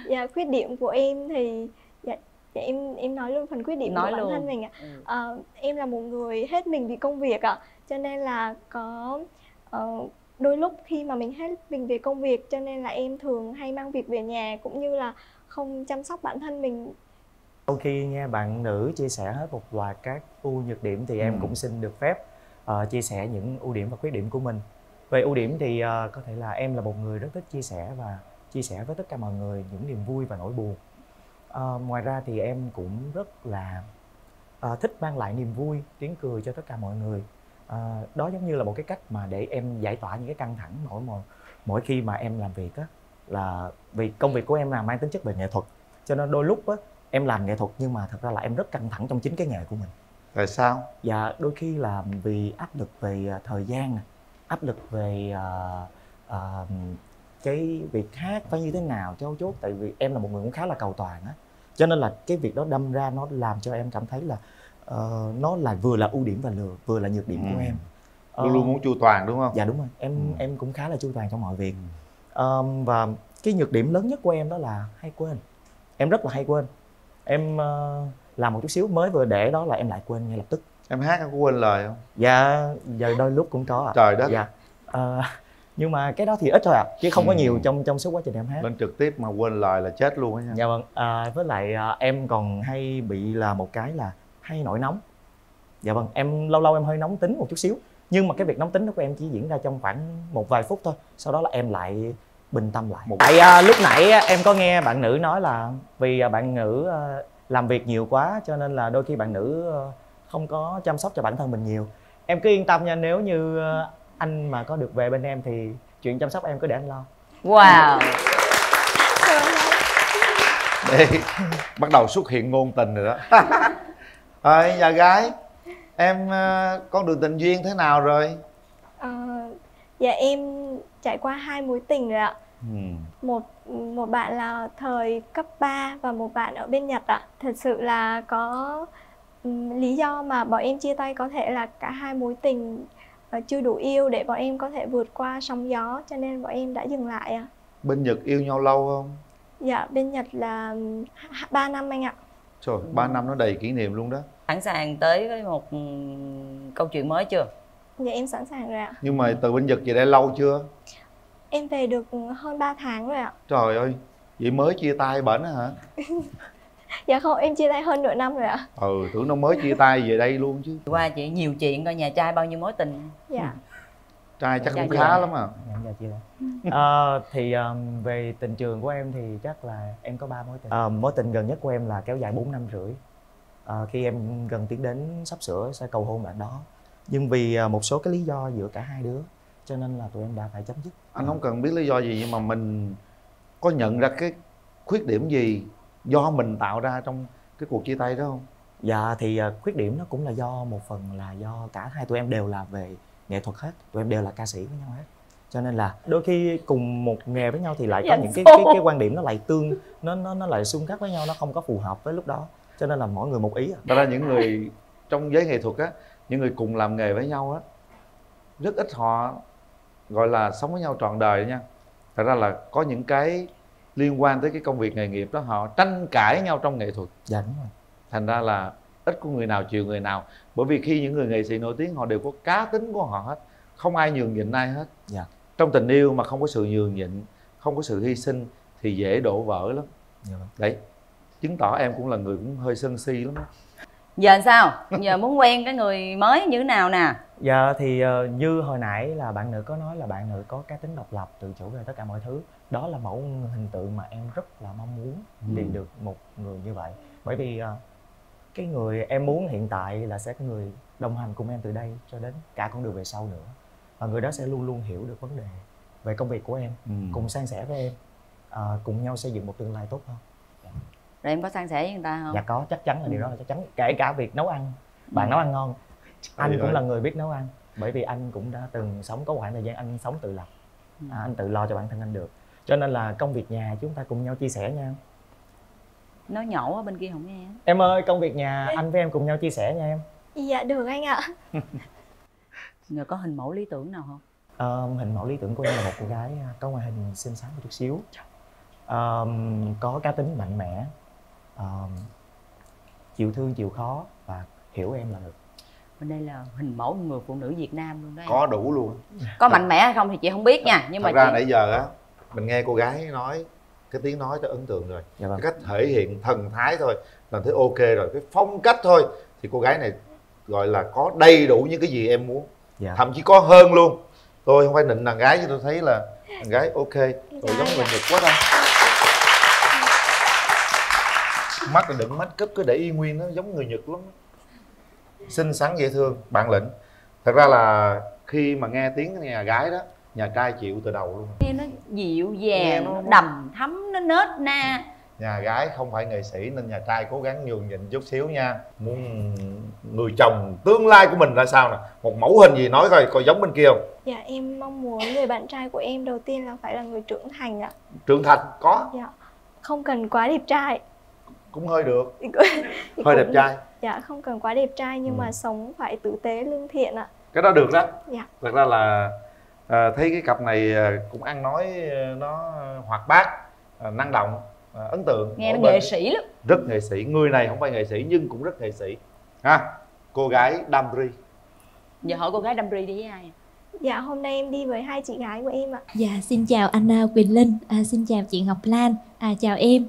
Dạ, khuyết điểm của em thì... Dạ, em nói luôn phần khuyết điểm của bản thân mình ạ. Em là một người hết mình vì công việc ạ. Cho nên là có đôi lúc khi mà mình hết mình vì công việc, cho nên là em thường hay mang việc về nhà cũng như là không chăm sóc bản thân mình. Sau khi nghe bạn nữ chia sẻ hết một loạt các ưu nhược điểm thì em cũng xin được phép chia sẻ những ưu điểm và khuyết điểm của mình. Về ưu điểm thì có thể là em là một người rất thích chia sẻ và chia sẻ với tất cả mọi người những niềm vui và nỗi buồn. Ngoài ra thì em cũng rất là thích mang lại niềm vui, tiếng cười cho tất cả mọi người. Đó giống như là một cái cách mà để em giải tỏa những cái căng thẳng mỗi khi mà em làm việc á. Là vì công việc của em là mang tính chất về nghệ thuật, cho nên đôi lúc á, em làm nghệ thuật nhưng mà thật ra là em rất căng thẳng trong chính cái nghề của mình. Tại sao? Dạ, đôi khi là vì áp lực về thời gian, áp lực về cái việc hát phải như thế nào cho chốt. Tại vì em là một người cũng khá là cầu toàn á, cho nên là cái việc đó đâm ra nó làm cho em cảm thấy là nó là vừa là ưu điểm và vừa là nhược điểm của em. Luôn luôn muốn chu toàn đúng không? Dạ đúng rồi, em cũng khá là chu toàn trong mọi việc. Và cái nhược điểm lớn nhất của em đó là hay quên. Em rất là hay quên. Em làm một chút xíu mới vừa để đó là em lại quên ngay lập tức. Em hát em có quên lời không? Dạ, giờ đôi lúc cũng có ạ. Trời đất. Dạ. Nhưng mà cái đó thì ít thôi ạ, chứ không có nhiều trong số quá trình em hát. Lên trực tiếp mà quên lời là chết luôn á nha. Dạ vâng. Với lại em còn hay bị là một cái là hay nổi nóng. Dạ vâng, em lâu lâu em hơi nóng tính một chút xíu. Nhưng mà cái việc nóng tính đó của em chỉ diễn ra trong khoảng một vài phút thôi. Sau đó là em lại bình tâm lại. Tại lúc nãy em có nghe bạn nữ nói là vì bạn nữ làm việc nhiều quá cho nên là đôi khi bạn nữ không có chăm sóc cho bản thân mình nhiều. Em cứ yên tâm nha, nếu như anh mà có được về bên em thì chuyện chăm sóc em cứ để anh lo. Wow. Đây, bắt đầu xuất hiện ngôn tình rồi đó. Nhà gái, em con đường tình duyên thế nào rồi? Dạ em trải qua 2 mối tình rồi ạ. Một bạn là thời cấp 3 và một bạn ở bên Nhật ạ. Thật sự là có lý do mà bọn em chia tay có thể là cả 2 mối tình chưa đủ yêu để bọn em có thể vượt qua sóng gió, cho nên bọn em đã dừng lại ạ. Bên Nhật yêu nhau lâu không? Dạ, bên Nhật là 3 năm anh ạ. Trời, 3 năm nó đầy kỷ niệm luôn đó. Sẵn sàng tới với một câu chuyện mới chưa? Dạ, em sẵn sàng rồi ạ. Nhưng mà từ bên Nhật về đây lâu chưa? Em về được hơn 3 tháng rồi ạ. Trời ơi, vậy mới chia tay bển hả? Dạ không, em chia tay hơn nửa năm rồi ạ. Ừ, tưởng nó mới chia tay về đây luôn chứ. Qua chị nhiều chuyện coi nhà trai bao nhiêu mối tình. Dạ. Trai chắc cũng khá lắm à. Dạ, chị thì về tình trường của em thì chắc là em có 3 mối tình. Mối tình gần nhất của em là kéo dài 4 năm rưỡi, khi em gần tiến đến sắp sửa sẽ cầu hôn bạn đó. Nhưng vì một số cái lý do giữa cả hai đứa cho nên là tụi em đã phải chấm dứt. Anh không cần biết lý do gì, nhưng mà mình có nhận ra cái khuyết điểm gì do mình tạo ra trong cái cuộc chia tay đó không? Dạ thì khuyết điểm nó cũng là do một phần là do cả hai tụi em đều là về nghệ thuật hết, tụi em đều là ca sĩ với nhau hết, cho nên là đôi khi cùng một nghề với nhau thì lại có những cái quan điểm nó lại tương nó lại xung khắc với nhau, nó không có phù hợp với lúc đó, cho nên là mỗi người một ý. Thật ra những người trong giới nghệ thuật á, những người cùng làm nghề với nhau á, rất ít họ gọi là sống với nhau trọn đời nha. Thật ra là có những cái liên quan tới cái công việc nghề nghiệp đó, họ tranh cãi nhau trong nghệ thuật. Dạ đúng rồi. Thành ra là ít của người nào chiều người nào, bởi vì khi những người nghệ sĩ nổi tiếng họ đều có cá tính của họ hết, không ai nhường nhịn ai hết. Dạ. Trong tình yêu mà không có sự nhường nhịn, không có sự hy sinh thì dễ đổ vỡ lắm. Dạ. Đấy, chứng tỏ em cũng là người cũng hơi sân si lắm đó. Giờ sao? Giờ muốn quen cái người mới như thế nào nè? Dạ thì như hồi nãy là bạn nữ có nói là bạn nữ có cá tính độc lập, tự chủ về tất cả mọi thứ. Đó là mẫu hình tượng mà em rất là mong muốn tìm được một người như vậy. Bởi vì cái người em muốn hiện tại là sẽ có người đồng hành cùng em từ đây cho đến cả con đường về sau nữa. Và người đó sẽ luôn luôn hiểu được vấn đề về công việc của em, cùng san sẻ với em, cùng nhau xây dựng một tương lai tốt hơn. Rồi em có san sẻ với người ta không? Dạ có, chắc chắn là điều đó là chắc chắn. Kể cả việc nấu ăn, bạn nấu ăn ngon. Anh cũng là người biết nấu ăn. Bởi vì anh cũng đã từng sống, có khoảng thời gian anh sống tự lập, anh tự lo cho bản thân anh được. Cho nên là công việc nhà chúng ta cùng nhau chia sẻ nha. Nói nhậu ở bên kia không nghe. Em ơi, công việc nhà anh với em cùng nhau chia sẻ nha em. Dạ được anh ạ. Người có hình mẫu lý tưởng nào không? Hình mẫu lý tưởng của em là một cô gái có ngoại hình xinh xắn một chút xíu, có cá tính mạnh mẽ, chịu thương chịu khó và hiểu em là được. Bên đây là hình mẫu người phụ nữ Việt Nam luôn đó. Có em đủ luôn. Có mạnh mẽ hay không thì chị không biết nha, nhưng mà nãy giờ á, mình nghe cô gái nói cái tiếng nói đã ấn tượng rồi. Dạ vâng. Cái cách thể hiện thần thái thôi là thấy ok rồi, cái phong cách thôi thì cô gái này gọi là có đầy đủ những cái gì em muốn. Dạ. Thậm chí có hơn luôn. Tôi không phải định đàn gái, chứ tôi thấy là đàn gái ok rồi, giống mình Nhật quá đâu. Mắt là đựng mắt cấp cứ để y nguyên, nó giống người Nhật lắm. Xinh xắn dễ thương, bản lĩnh. Thật ra là khi mà nghe tiếng nhà gái đó, nhà trai chịu từ đầu luôn. Nghe nó dịu dàng, nó đầm thấm, nó nết na. Nhà gái không phải nghệ sĩ nên nhà trai cố gắng nhường nhịn chút xíu nha. Muốn người chồng tương lai của mình là sao nè? Một mẫu hình gì nói coi, coi giống bên kia không? Dạ em mong muốn người bạn trai của em đầu tiên là phải là người trưởng thành ạ. Trưởng thành có? Dạ. Không cần quá đẹp trai. Cũng hơi được. Hơi đẹp trai. Dạ không cần quá đẹp trai, nhưng mà sống phải tử tế lương thiện ạ. Cái đó được đó. Dạ. Thật ra là thấy cái cặp này cũng ăn nói nó hoạt bát, năng động, ấn tượng. Nghe nó nghệ sĩ lắm. Rất nghệ sĩ, người này không phải nghệ sĩ nhưng cũng rất nghệ sĩ ha. Cô gái Đambri. Giờ hỏi cô gái Đambri đi với ai? Dạ hôm nay em đi với hai chị gái của em ạ. Dạ xin chào anh Quyền Linh, xin chào chị Ngọc Lan, chào em.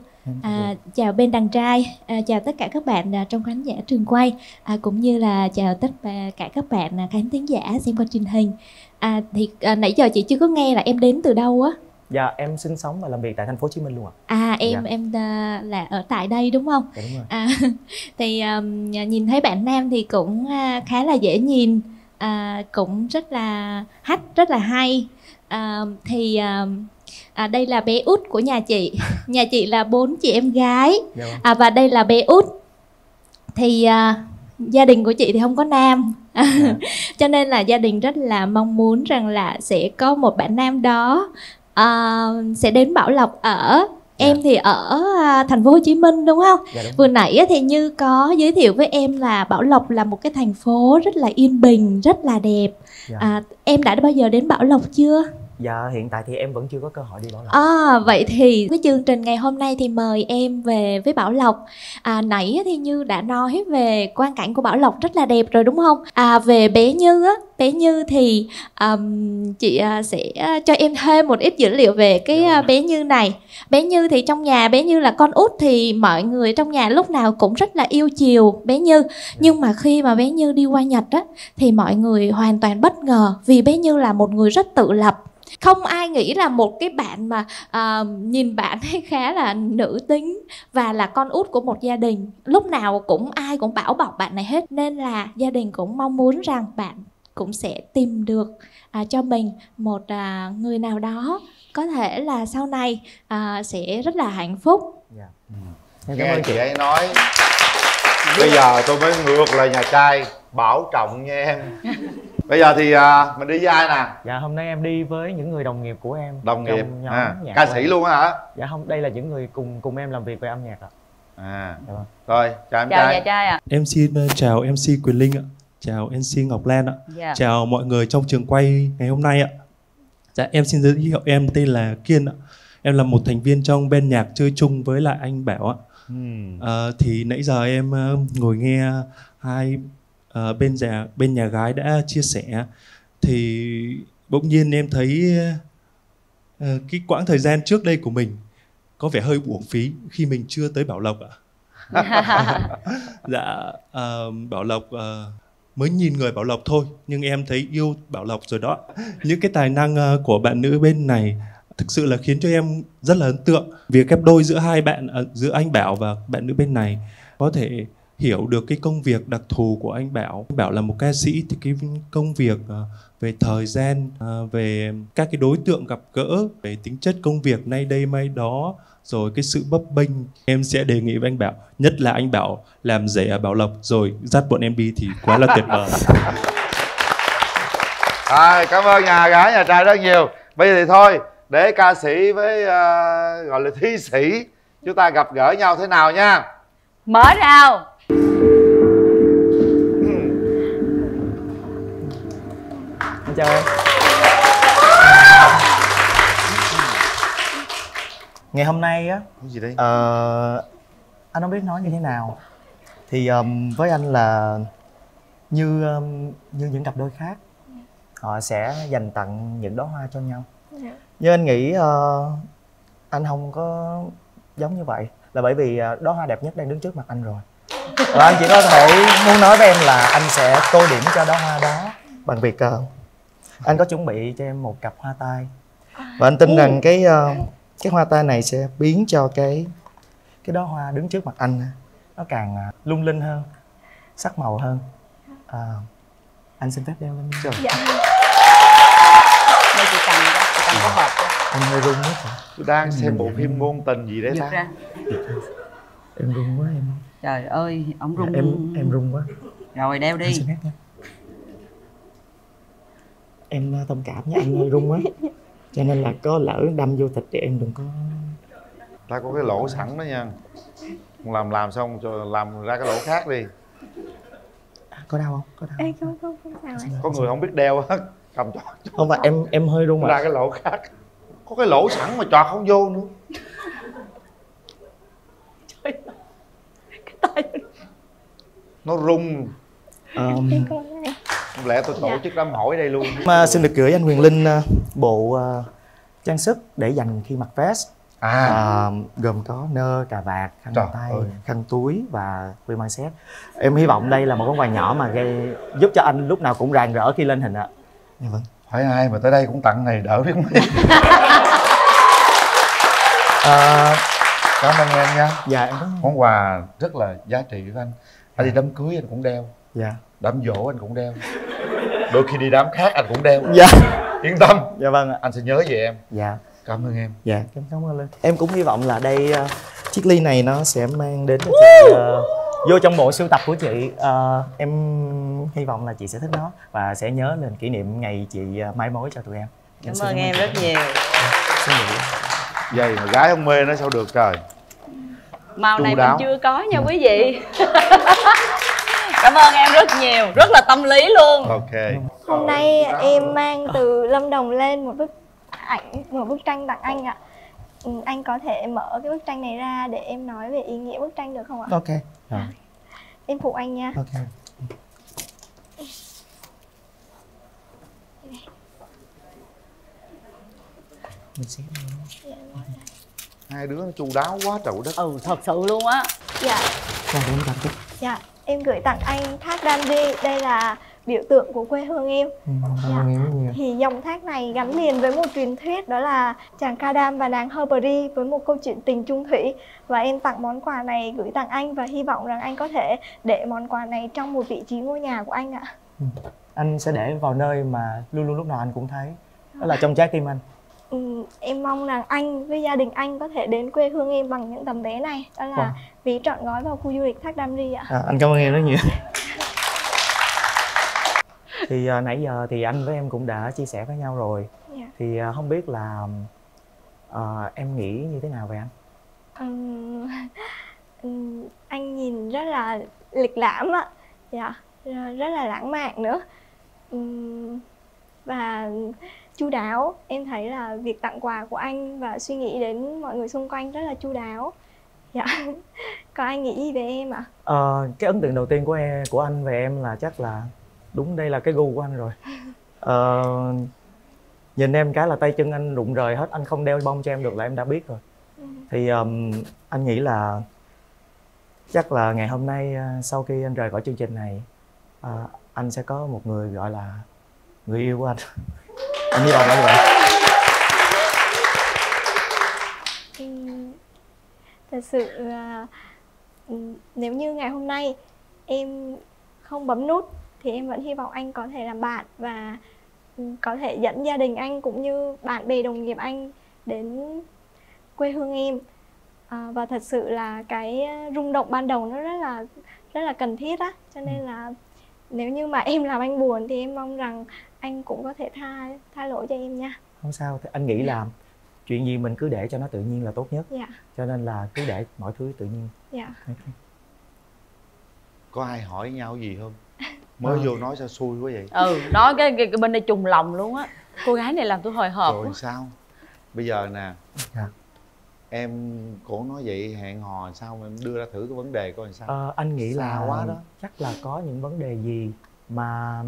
Chào bên đàn trai, chào tất cả các bạn trong khán giả trường quay, cũng như là chào tất cả các bạn khán thính giả xem qua truyền hình. Nãy giờ chị chưa có nghe là em đến từ đâu á? Dạ em sinh sống và làm việc tại thành phố Hồ Chí Minh luôn ạ. Em là ở tại đây đúng không? Dạ, đúng rồi. Nhìn thấy bạn nam thì cũng khá là dễ nhìn, cũng rất là hách, rất là hay. Đây là bé út của nhà chị. Nhà chị là 4 chị em gái. Và đây là bé út. Thì gia đình của chị thì không có nam. Cho nên là gia đình rất là mong muốn rằng là sẽ có một bạn nam đó sẽ đến Bảo Lộc ở. Em thì ở thành phố Hồ Chí Minh đúng không? Dạ, đúng. Vừa nãy thì Như có giới thiệu với em là Bảo Lộc là một cái thành phố rất là yên bình, rất là đẹp. Dạ. Em đã bao giờ đến Bảo Lộc chưa? Dạ, hiện tại thì em vẫn chưa có cơ hội đi Bảo Lộc. Vậy thì cái chương trình ngày hôm nay thì mời em về với Bảo Lộc. Nãy thì Như đã nói về quang cảnh của Bảo Lộc rất là đẹp rồi đúng không? Về bé Như á, bé Như thì chị sẽ cho em thêm một ít dữ liệu về cái bé Như này. Bé Như thì trong nhà, bé Như là con út thì mọi người trong nhà lúc nào cũng rất là yêu chiều bé Như. Nhưng mà khi mà bé Như đi qua Nhật á, thì mọi người hoàn toàn bất ngờ vì bé Như là một người rất tự lập. Không ai nghĩ là một cái bạn mà nhìn bạn thấy khá là nữ tính và là con út của một gia đình, lúc nào cũng ai cũng bảo bọc bạn này hết. Nên là gia đình cũng mong muốn rằng bạn cũng sẽ tìm được cho mình một người nào đó có thể là sau này sẽ rất là hạnh phúc. Em cảm ơn chị ấy nói. Bây giờ tôi mới ngược lời nhà trai, Bảo Trọng nha em. Bây giờ thì mình đi với ai nè? Dạ, hôm nay em đi với những người đồng nghiệp của em. Đồng nghiệp ca sĩ luôn hả? Dạ không, đây là những người cùng em làm việc về âm nhạc ạ. Rồi, chào em trai. Chào nhà trai ạ. Em xin chào MC Quyền Linh ạ. Chào MC Ngọc Lan ạ. Dạ. Chào mọi người trong trường quay ngày hôm nay ạ. Dạ, em xin giới thiệu em tên là Kiên ạ. Em là một thành viên trong ban nhạc chơi chung với lại anh Bảo ạ. Thì nãy giờ em ngồi nghe hai bên nhà gái đã chia sẻ, thì bỗng nhiên em thấy cái quãng thời gian trước đây của mình có vẻ hơi uổng phí khi mình chưa tới Bảo Lộc ạ. Dạ, Bảo Lộc mới nhìn người Bảo Lộc thôi, nhưng em thấy yêu Bảo Lộc rồi đó. Những cái tài năng của bạn nữ bên này thực sự là khiến cho em rất là ấn tượng. Việc ghép đôi giữa hai bạn, giữa anh Bảo và bạn nữ bên này, có thể hiểu được cái công việc đặc thù của anh Bảo. Anh Bảo là một ca sĩ thì cái công việc về thời gian, về các cái đối tượng gặp gỡ, về tính chất công việc nay đây mai đó, rồi cái sự bấp bênh. Em sẽ đề nghị với anh Bảo, nhất là anh Bảo làm rể ở Bảo Lộc rồi dắt bọn em đi thì quá là tuyệt vời. Cảm ơn nhà gái, nhà trai rất nhiều. Bây giờ thì thôi, để ca sĩ với gọi là thi sĩ chúng ta gặp gỡ nhau thế nào nha. Mở rào. Chào em. Ngày hôm nay á, anh không biết nói như thế nào. Thì với anh là như những cặp đôi khác, họ sẽ dành tặng những đóa hoa cho nhau. Nhưng anh nghĩ anh không có giống như vậy, là bởi vì đóa hoa đẹp nhất đang đứng trước mặt anh rồi. Và anh chỉ có thể muốn nói với em là anh sẽ tô điểm cho đóa hoa đó bằng việc anh có chuẩn bị cho em một cặp hoa tai. Và anh tin rằng cái hoa tai này sẽ biến cho cái đóa hoa đứng trước mặt anh nó càng lung linh hơn, sắc màu hơn. Anh xin phép đeo lên. Dạ. Đây chị cầm đó, chị cầm có hộp đó. Anh hơi run quá. Tôi đang xem bộ phim ngôn tình gì đấy ta. Em run quá em. Trời ơi, ổng run. Em run quá. Rồi đeo đi. Anh xin phép nha. Em thông cảm nha, anh run quá. Cho nên là có lỡ đâm vô thịt thì em đừng có. Ta có cái lỗ sẵn đó nha. Làm xong rồi làm ra cái lỗ khác đi. Có đau không? Có đau không? Ê, không sao ấy. Có người không biết đeo á, cầm chọt. Không phải em hơi run mà. Ra cái lỗ khác. Có cái lỗ sẵn mà chọt không vô nữa. Trời ơi. Cái tay nó rung. Không lẽ tôi tổ chức đám hỏi đây luôn. Mà xin được gửi anh Quyền Linh bộ trang sức để dành khi mặc vest, gồm có nơ, cà vạt, khăn tay, khăn túi và quy mai xét. Em hy vọng đây là một món quà nhỏ mà gây giúp cho anh lúc nào cũng rạng rỡ khi lên hình ạ. Vâng. Hỏi ai mà tới đây cũng tặng này đỡ biết mấy. Cảm ơn em nha. Dạ em có món quà rất là giá trị với anh. Anh đi đám cưới anh cũng đeo. Dạ. Đám dỗ anh cũng đeo. Đôi khi đi đám khác anh cũng đeo. Dạ. Yên tâm. Dạ vâng ạ. Anh sẽ nhớ về em. Dạ. Cảm ơn em. Dạ. Em cảm ơn Linh. Em cũng hy vọng là đây chiếc ly này nó sẽ mang đến cho chị vô trong bộ sưu tập của chị. Em hy vọng là chị sẽ thích nó và sẽ nhớ lên kỷ niệm ngày chị mai mối cho tụi em. Cảm ơn em rất nhiều. Vậy mà gái không mê nó sao được trời. Màu này mình chưa có nha quý vị. Cảm ơn em rất nhiều, rất là tâm lý luôn. Ok. Hôm nay em mang từ Lâm Đồng lên một bức ảnh, một bức tranh tặng anh ạ. Anh có thể mở cái bức tranh này ra để em nói về ý nghĩa bức tranh được không ạ? Ok. Em phụ anh nha. Ok. Mình sẽ... Hai đứa nó chu đáo quá trời đất. Ừ, thật sự luôn á. Dạ. Rồi em tặng chút. Dạ, em gửi tặng anh thác Đambri. Đây là biểu tượng của quê hương em. Dạ. Thì dòng thác này gắn liền với một truyền thuyết, đó là chàng Kadam và nàng Herberi với một câu chuyện tình chung thủy. Và em tặng món quà này gửi tặng anh và hy vọng rằng anh có thể để món quà này trong một vị trí ngôi nhà của anh ạ. Ừ. Anh sẽ để vào nơi mà luôn luôn lúc nào anh cũng thấy, đó là trong trái tim anh. Ừ, em mong rằng anh với gia đình anh có thể đến quê hương em bằng những tấm vé này. Đó là vé trọn gói vào khu du lịch Thác Đambri ạ. Anh cảm ơn em rất nhiều. Thì nãy giờ thì anh với em cũng đã chia sẻ với nhau rồi. Thì không biết là em nghĩ như thế nào về anh? Anh nhìn rất là lịch lãm ạ. Rất là lãng mạn nữa. Và chu đáo. Em thấy là việc tặng quà của anh và suy nghĩ đến mọi người xung quanh rất là chu đáo. Dạ. Còn anh nghĩ gì về em ạ? Cái ấn tượng đầu tiên của anh về em là chắc là đúng đây là cái gu của anh rồi. Nhìn em cái là tay chân anh rụng rời hết, anh không đeo bông cho em được là em đã biết rồi. Thì anh nghĩ là chắc là ngày hôm nay sau khi anh rời khỏi chương trình này, anh sẽ có một người gọi là người yêu của anh. Anh hy vọng là như vậy. Thật sự là nếu như ngày hôm nay em không bấm nút thì em vẫn hy vọng anh có thể làm bạn và có thể dẫn gia đình anh cũng như bạn bè đồng nghiệp anh đến quê hương em. Và thật sự là cái rung động ban đầu nó rất là cần thiết á, cho nên là nếu như mà em làm anh buồn thì em mong rằng anh cũng có thể tha lỗi cho em nha. Không sao, anh nghĩ là chuyện gì mình cứ để cho nó tự nhiên là tốt nhất. Cho nên là cứ để mọi thứ tự nhiên. Có ai hỏi nhau gì không? Mới vô nói sao xui quá vậy? Nói cái bên đây trùng lòng luôn á. Cô gái này làm tôi hồi hộp rồi quá. Sao? Bây giờ nè, em cổ nói vậy hẹn hò sao mà em đưa ra thử cái vấn đề coi làm sao? Anh nghĩ là quá đó. Chắc là có những vấn đề gì mà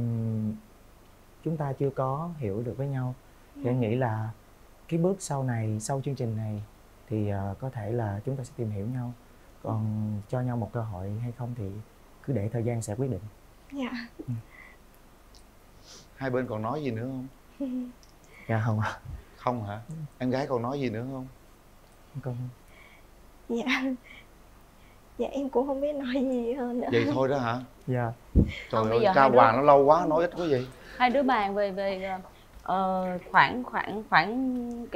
chúng ta chưa có hiểu được với nhau. Thì anh nghĩ là cái bước sau này, sau chương trình này thì có thể là chúng ta sẽ tìm hiểu nhau. Còn cho nhau một cơ hội hay không thì cứ để thời gian sẽ quyết định. Hai bên còn nói gì nữa không? Không ạ. Không hả? Em gái còn nói gì nữa không? Không. Dạ em cũng không biết nói gì hơn nữa. Vậy thôi đó hả? Trời ơi, ca quà nó lâu quá, nói ít quá vậy. Hai đứa bàn về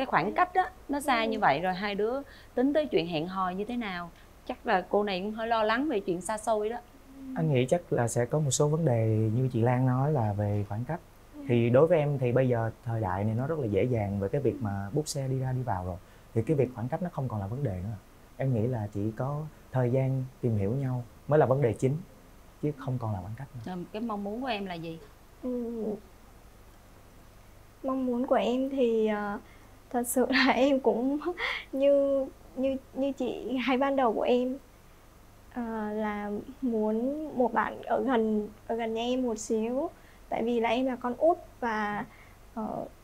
khoảng cách đó, nó xa như vậy rồi hai đứa tính tới chuyện hẹn hò như thế nào. Chắc là cô này cũng hơi lo lắng về chuyện xa xôi đó. Anh nghĩ chắc là sẽ có một số vấn đề như chị Lan nói là về khoảng cách. Thì đối với em thì bây giờ thời đại này nó rất là dễ dàng về cái việc mà bút xe đi ra đi vào rồi. Thì cái việc khoảng cách nó không còn là vấn đề nữa. Em nghĩ là chỉ có thời gian tìm hiểu nhau mới là vấn đề chính, chứ không còn là khoảng cách nữa. Cái mong muốn của em là gì? Mong muốn của em thì thật sự là em cũng như chị gái ban đầu của em, là muốn một bạn ở gần nhà em một xíu, tại vì là em là con út và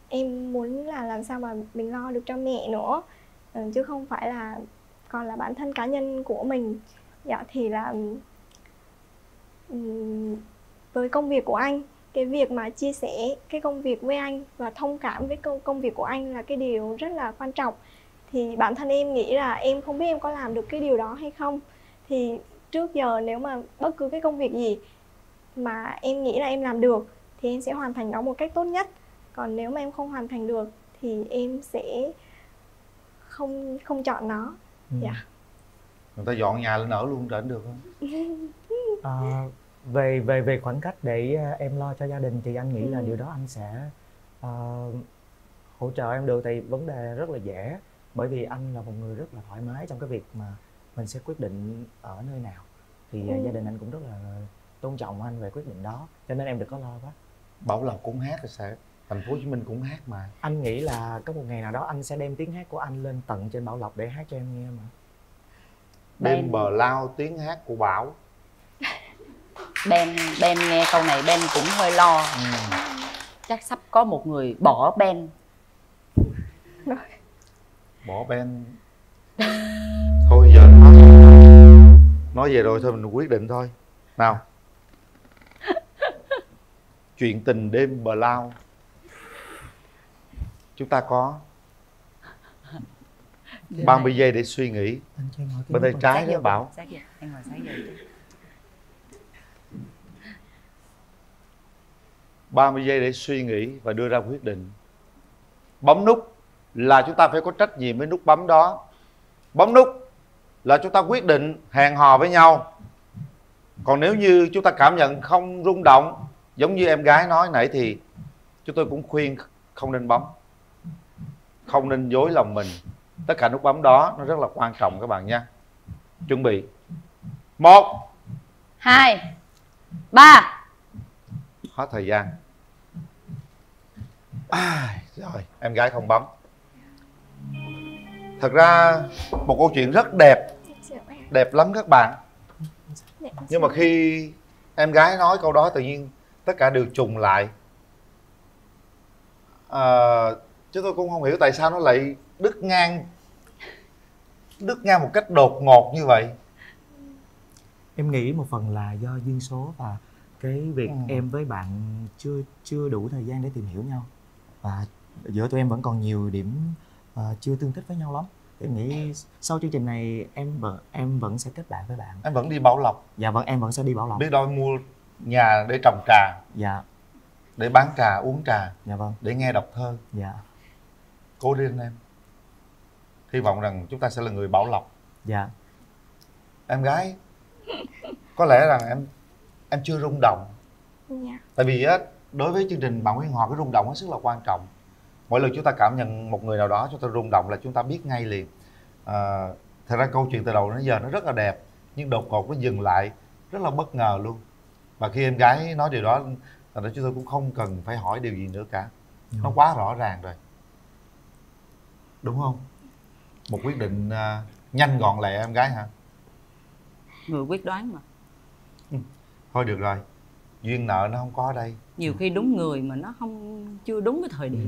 em muốn là làm sao mà mình lo được cho mẹ nữa, chứ không phải là còn là bản thân cá nhân của mình. Thì là với công việc của anh, cái việc mà chia sẻ cái công việc với anh và thông cảm với công việc của anh là cái điều rất là quan trọng. Thì bản thân em nghĩ là em không biết em có làm được cái điều đó hay không. Thì trước giờ nếu mà bất cứ cái công việc gì mà em nghĩ là em làm được thì em sẽ hoàn thành nó một cách tốt nhất. Còn nếu mà em không hoàn thành được thì em sẽ không chọn nó. Người ta dọn nhà lên ở luôn rồi cũng được không? Về khoảng cách để em lo cho gia đình thì anh nghĩ là điều đó anh sẽ hỗ trợ em được. Thì vấn đề rất là dễ. Bởi vì anh là một người rất là thoải mái trong cái việc mà mình sẽ quyết định ở nơi nào. Thì gia đình anh cũng rất là tôn trọng anh về quyết định đó, cho nên em đừng có lo quá. Bảo Lộc cũng hát rồi sẽ Thành phố Hồ Chí Minh cũng hát mà. Anh nghĩ là có một ngày nào đó anh sẽ đem tiếng hát của anh lên tận trên Bảo Lộc để hát cho em nghe mà. Đem bờ lao tiếng hát của Bảo. Ben nghe câu này Ben cũng hơi lo. Chắc sắp có một người bỏ Ben. Bỏ Ben. Thôi giờ nói về rồi thôi mình quyết định thôi. Nào. Chuyện tình đêm bờ lao. Chúng ta có 30 giây để suy nghĩ. Bên tay trái đó Bảo. Sáng 30 giây để suy nghĩ và đưa ra quyết định. Bấm nút là chúng ta phải có trách nhiệm với nút bấm đó. Bấm nút là chúng ta quyết định hẹn hò với nhau. Còn nếu như chúng ta cảm nhận không rung động, giống như em gái nói nãy, thì chúng tôi cũng khuyên không nên bấm, không nên dối lòng mình. Tất cả nút bấm đó nó rất là quan trọng các bạn nha. Chuẩn bị 1 2 3. Hết thời gian. Rồi, em gái không bấm. Thật ra một câu chuyện rất đẹp, đẹp lắm các bạn. Nhưng mà khi em gái nói câu đó tự nhiên tất cả đều trùng lại. Chứ tôi cũng không hiểu tại sao nó lại đứt ngang một cách đột ngột như vậy. Em nghĩ một phần là do duyên số và cái việc em với bạn chưa đủ thời gian để tìm hiểu nhau, và giữa tụi em vẫn còn nhiều điểm chưa tương thích với nhau lắm. Em nghĩ sau chương trình này em vẫn sẽ kết bạn với bạn. Em vẫn đi Bảo Lộc. Dạ vâng, em vẫn sẽ đi Bảo Lộc. Biết đâu mua nhà để trồng trà. Dạ. Để bán trà, uống trà. Dạ vâng. Để nghe đọc thơ. Dạ. Cố lên em. Hy vọng rằng chúng ta sẽ là người Bảo Lộc. Dạ. Em gái, có lẽ rằng em chưa rung động. Dạ. Tại vì á, đối với chương trình Bạn Muốn Hẹn Hò, cái rung động hết sức là quan trọng. Mỗi lần chúng ta cảm nhận một người nào đó, chúng ta rung động là chúng ta biết ngay liền. Thật ra câu chuyện từ đầu đến giờ nó rất là đẹp, nhưng đột ngột nó dừng lại rất là bất ngờ luôn. Và khi em gái nói điều đó, chúng tôi cũng không cần phải hỏi điều gì nữa cả. Nó quá rõ ràng rồi, đúng không? Một quyết định nhanh gọn lẹ em gái hả? Người quyết đoán mà. Thôi được rồi, duyên nợ nó không có ở đây. Nhiều khi đúng người mà nó chưa đúng cái thời điểm.